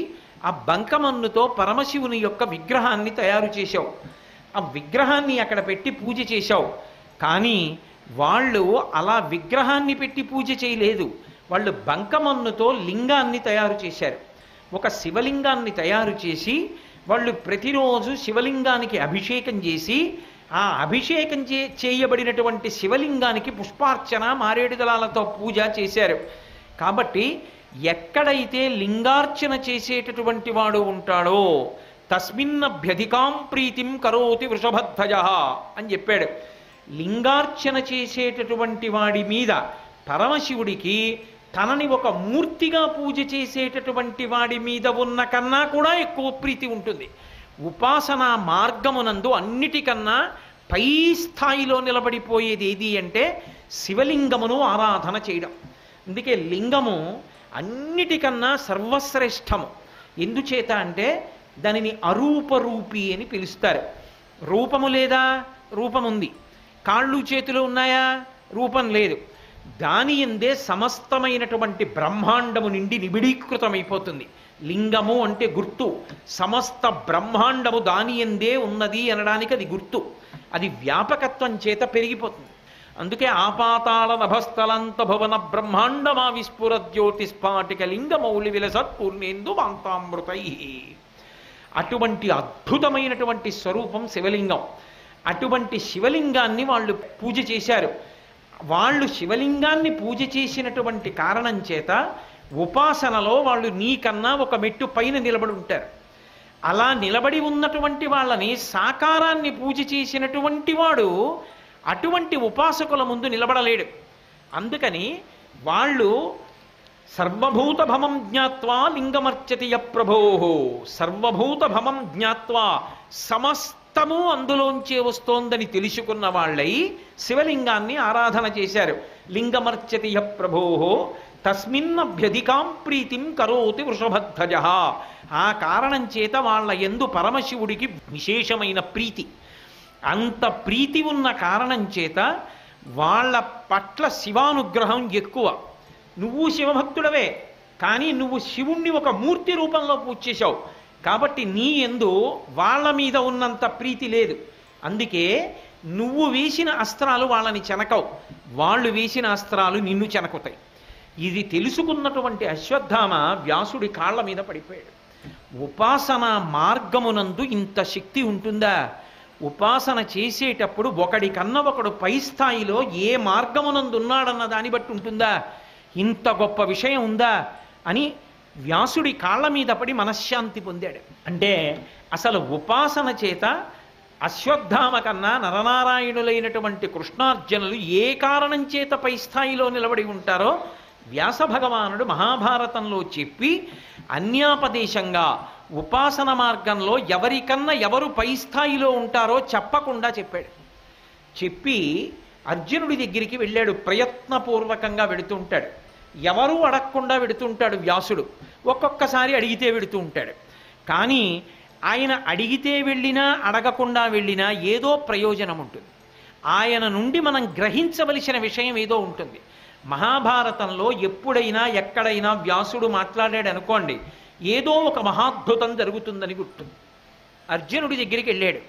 ఆ బంకమన్నుతో పరమశివుని యొక్క విగ్రహాన్ని తయారు చేశావు, ఆ విగ్రహాన్ని అక్కడ పెట్టి పూజ చేశావు. కానీ వాళ్ళు అలా విగ్రహాన్ని పెట్టి పూజ చేయలేదు, వాళ్ళు బంకమన్నుతో లింగాన్ని తయారు చేశారు. ఒక శివలింగాన్ని తయారు చేసి వాళ్ళు ప్రతిరోజు శివలింగానికి అభిషేకం చేసి ఆ అభిషేకం చే చేయబడినటువంటి శివలింగానికి పుష్పార్చన మారేడు దళాలతో పూజ చేశారు. కాబట్టి ఎక్కడైతే లింగార్చన చేసేటటువంటి వాడు ఉంటాడో తస్మిన్నభ్యధికాం ప్రీతిం కరోతి వృషభధ్వజ అని చెప్పాడు. లింగార్చన చేసేటటువంటి వాడి మీద పరమశివుడికి తనని ఒక మూర్తిగా పూజ చేసేటటువంటి వాడి మీద ఉన్న కన్నా కూడా ఎక్కువ ప్రీతి ఉంటుంది. ఉపాసనా మార్గమునందు అన్నిటికన్నా పై స్థాయిలో నిలబడిపోయేది ఏది అంటే శివలింగమును ఆరాధన చేయడం. అందుకే లింగము అన్నిటికన్నా సర్వశ్రేష్టము. ఎందుచేత అంటే దానిని అరూపరూపి అని పిలుస్తారు. రూపము లేదా? రూపముంది. కాళ్ళు చేతులు ఉన్నాయా? రూపం లేదు. దాని ఎందే సమస్తమైనటువంటి బ్రహ్మాండము నిండి నిబిడీకృతమైపోతుంది. లింగము అంటే గుర్తు, సమస్త బ్రహ్మాండము దాని ఎందే ఉన్నది అనడానికి అది గుర్తు. అది వ్యాపకత్వం చేత పెరిగిపోతుంది. అందుకే ఆపాతాళ నభస్థలంత భువన బ్రహ్మాండమా విస్ఫురజ్యోతిస్ఫాటిక లింగమౌళి విలసత్ పూర్ణేందు వాంతామృతై. అటువంటి అద్భుతమైనటువంటి స్వరూపం శివలింగం. అటువంటి శివలింగాన్ని వాళ్ళు పూజ చేశారు. వాళ్ళు శివలింగాన్ని పూజ చేసినటువంటి కారణం చేత ఉపాసనలో వాళ్ళు నీకన్నా ఒక మెట్టు పైన నిలబడి ఉంటారు. అలా నిలబడి ఉన్నటువంటి వాళ్ళని సాకారాన్ని పూజ చేసినటువంటి వాడు అటువంటి ఉపాసకుల ముందు నిలబడలేడు. అందుకని వాళ్ళు సర్వభూతభమం జ్ఞాత్వా లింగమర్చతి య ప్రభోహో, సర్వభూతభమం జ్ఞాత్వా సమస్తము అందులోంచే వస్తోందని తెలుసుకున్న వాళ్ళై శివలింగాన్ని ఆరాధన చేశారు. లింగమర్చతి య ప్రభోహో తస్మిన్నభ్యధికాం ప్రీతిం కరోతి వృషభధ్వజ. ఆ కారణం చేత వాళ్ళ యందు పరమశివుడికి విశేషమైన ప్రీతి. అంత ప్రీతి ఉన్న కారణం చేత వాళ్ళ పట్ల శివానుగ్రహం ఎక్కువ. నువ్వు శివభక్తుడవే, కానీ నువ్వు శివుణ్ణి ఒక మూర్తి రూపంలో పూజ చేశావు, కాబట్టి నీ యందు వాళ్ళ మీద ఉన్నంత ప్రీతి లేదు. అందుకే నువ్వు వేసిన అస్త్రాలు వాళ్ళని చెనకవు, వాళ్ళు వేసిన అస్త్రాలు నిన్ను చెనకుతాయి. ఇది తెలుసుకున్నటువంటి అశ్వత్థామ వ్యాసుడి కాళ్ళ మీద పడిపోయాడు. ఉపాసన మార్గమునందు ఇంత శక్తి ఉంటుందా? ఉపాసన చేసేటప్పుడు ఒకడి కన్నా ఒకడు పై స్థాయిలో ఏ మార్గమునందు ఉన్నాడన్న దాన్ని బట్టి ఉంటుందా? ఇంత గొప్ప విషయం ఉందా అని వ్యాసుడి కాళ్ళ మీద పడి మనశ్శాంతి పొందాడు. అంటే అసలు ఉపాసన చేత అశ్వత్థామ కన్నా నరనారాయణులైనటువంటి కృష్ణార్జునులు ఏ కారణం చేత పై స్థాయిలో నిలబడి ఉంటారో వ్యాస భగవానుడు మహాభారతంలో చెప్పి అన్యాపదేశంగా ఉపాసన మార్గంలో ఎవరికన్నా ఎవరు పై స్థాయిలో ఉంటారో చెప్పకుండా చెప్పాడు. చెప్పి అర్జునుడి దగ్గరికి వెళ్ళాడు. ప్రయత్నపూర్వకంగా వెడుతూ ఉంటాడు, ఎవరూ అడగకుండా వెడుతూ ఉంటాడు వ్యాసుడు. ఒక్కొక్కసారి అడిగితే వెడుతూ ఉంటాడు. కానీ ఆయన అడిగితే వెళ్ళినా అడగకుండా వెళ్ళినా ఏదో ప్రయోజనం ఉంటుంది. ఆయన నుండి మనం గ్రహించవలసిన విషయం ఏదో ఉంటుంది. మహాభారతంలో ఎప్పుడైనా ఎక్కడైనా వ్యాసుడు మాట్లాడాడు అనుకోండి, ఏదో ఒక మహాద్భుతం జరుగుతుందని గుర్తు. అర్జునుడి దగ్గరికి వెళ్ళాడు.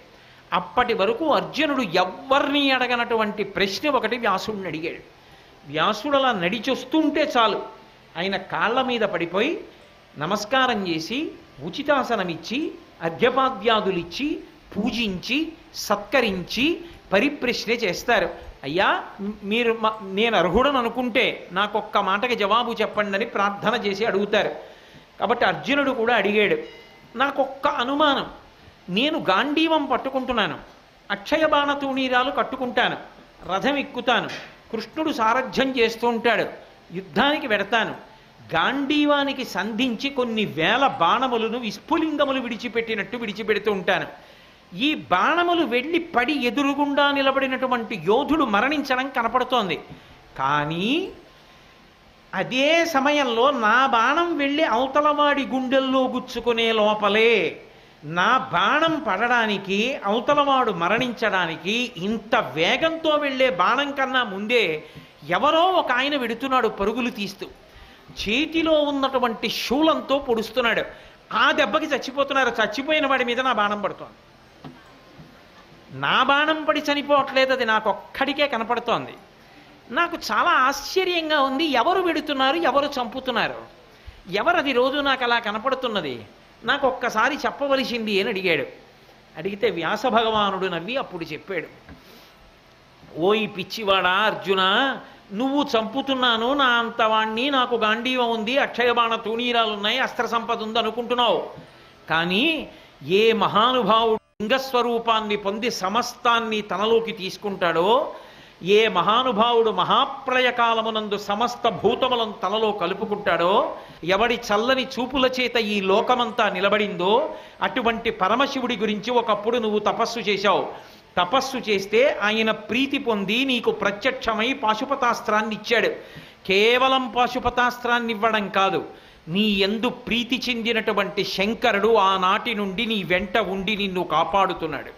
అప్పటి వరకు అర్జునుడు ఎవ్వరిని అడగనటువంటి ప్రశ్న ఒకటి వ్యాసుడిని అడిగాడు. వ్యాసుడు అలా నడిచొస్తుంటే చాలు ఆయన కాళ్ళ మీద పడిపోయి నమస్కారం చేసి ఉచితాసనమిచ్చి అర్ఘ్యపాద్యాదులిచ్చి పూజించి సత్కరించి పరిప్రశ్న చేస్తారు. అయ్యా, మీరు నేను అర్హుడని అనుకుంటే నాకొక్క మాటకి జవాబు చెప్పండి అని ప్రార్థన చేసి అడుగుతారు. కాబట్టి అర్జునుడు కూడా అడిగాడు, నాకొక్క అనుమానం, నేను గాంధీవం పట్టుకుంటున్నాను, అక్షయ బాణతూణీరాలు కట్టుకుంటాను, రథం ఎక్కుతాను, కృష్ణుడు సారథ్యం చేస్తూ ఉంటాడు, యుద్ధానికి వెడతాను, గాంధీవానికి సంధించి కొన్ని వేల బాణములను విస్ఫులింగములు విడిచిపెట్టినట్టు విడిచిపెడుతూ ఉంటాను, ఈ బాణములు వెళ్ళి పడి ఎదురుగుండా నిలబడినటువంటి యోధుడు మరణించడం కనపడుతోంది. కానీ అదే సమయంలో నా బాణం వెళ్ళి అవతలవాడి గుండెల్లో గుచ్చుకునే లోపలే నా బాణం పడడానికి అవతలవాడు మరణించడానికి ఇంత వేగంతో వెళ్ళే బాణం కన్నా ముందే ఎవరో ఒక ఆయన వెడుతున్నాడు పరుగులు తీస్తూ, చేతిలో ఉన్నటువంటి శూలంతో పొడుస్తున్నాడు. ఆ దెబ్బకి చచ్చిపోతున్నారు. చచ్చిపోయిన వాడి మీద నా బాణం పడుతోంది. నా బాణం పడి చనిపోవట్లేదు, అది నాకు ఒక్కడికే కనపడుతోంది. నాకు చాలా ఆశ్చర్యంగా ఉంది. ఎవరు వెడుతున్నారు, ఎవరు చంపుతున్నారు, ఎవరది రోజు నాకు అలా కనపడుతున్నది, నాకు ఒక్కసారి చెప్పవలసింది అని అడిగాడు. అడిగితే వ్యాస భగవానుడు నవ్వి అప్పుడు చెప్పాడు, ఓయ్ పిచ్చివాడా అర్జున, నువ్వు చంపుతున్నాను నా అంతవాణ్ణి, నాకు గాంధీవం ఉంది, అక్షయబాణ తూణీరాలు ఉన్నాయి, అస్త్ర సంపద ఉంది అనుకుంటున్నావు. కానీ ఏ మహానుభావుడు లింగస్వరూపాన్ని పొంది సమస్తాన్ని తనలోకి తీసుకుంటాడో, ఏ మహానుభావుడు మహాప్రయకాలమునందు సమస్త భూతములను తనలో కలుపుకుంటాడో, ఎవడి చల్లని చూపుల చేత ఈ లోకమంతా నిలబడిందో అటువంటి పరమశివుడి గురించి ఒకప్పుడు నువ్వు తపస్సు చేశావు. తపస్సు చేస్తే ఆయన ప్రీతి పొంది నీకు ప్రత్యక్షమై పాశుపతాస్త్రాన్ని ఇచ్చాడు. కేవలం పాశుపతాస్త్రాన్ని ఇవ్వడం కాదు, నీ యందు ప్రీతి చెందినటువంటి శంకరుడు ఆనాటి నుండి నీ వెంట ఉండి నిన్ను కాపాడుతున్నాడు.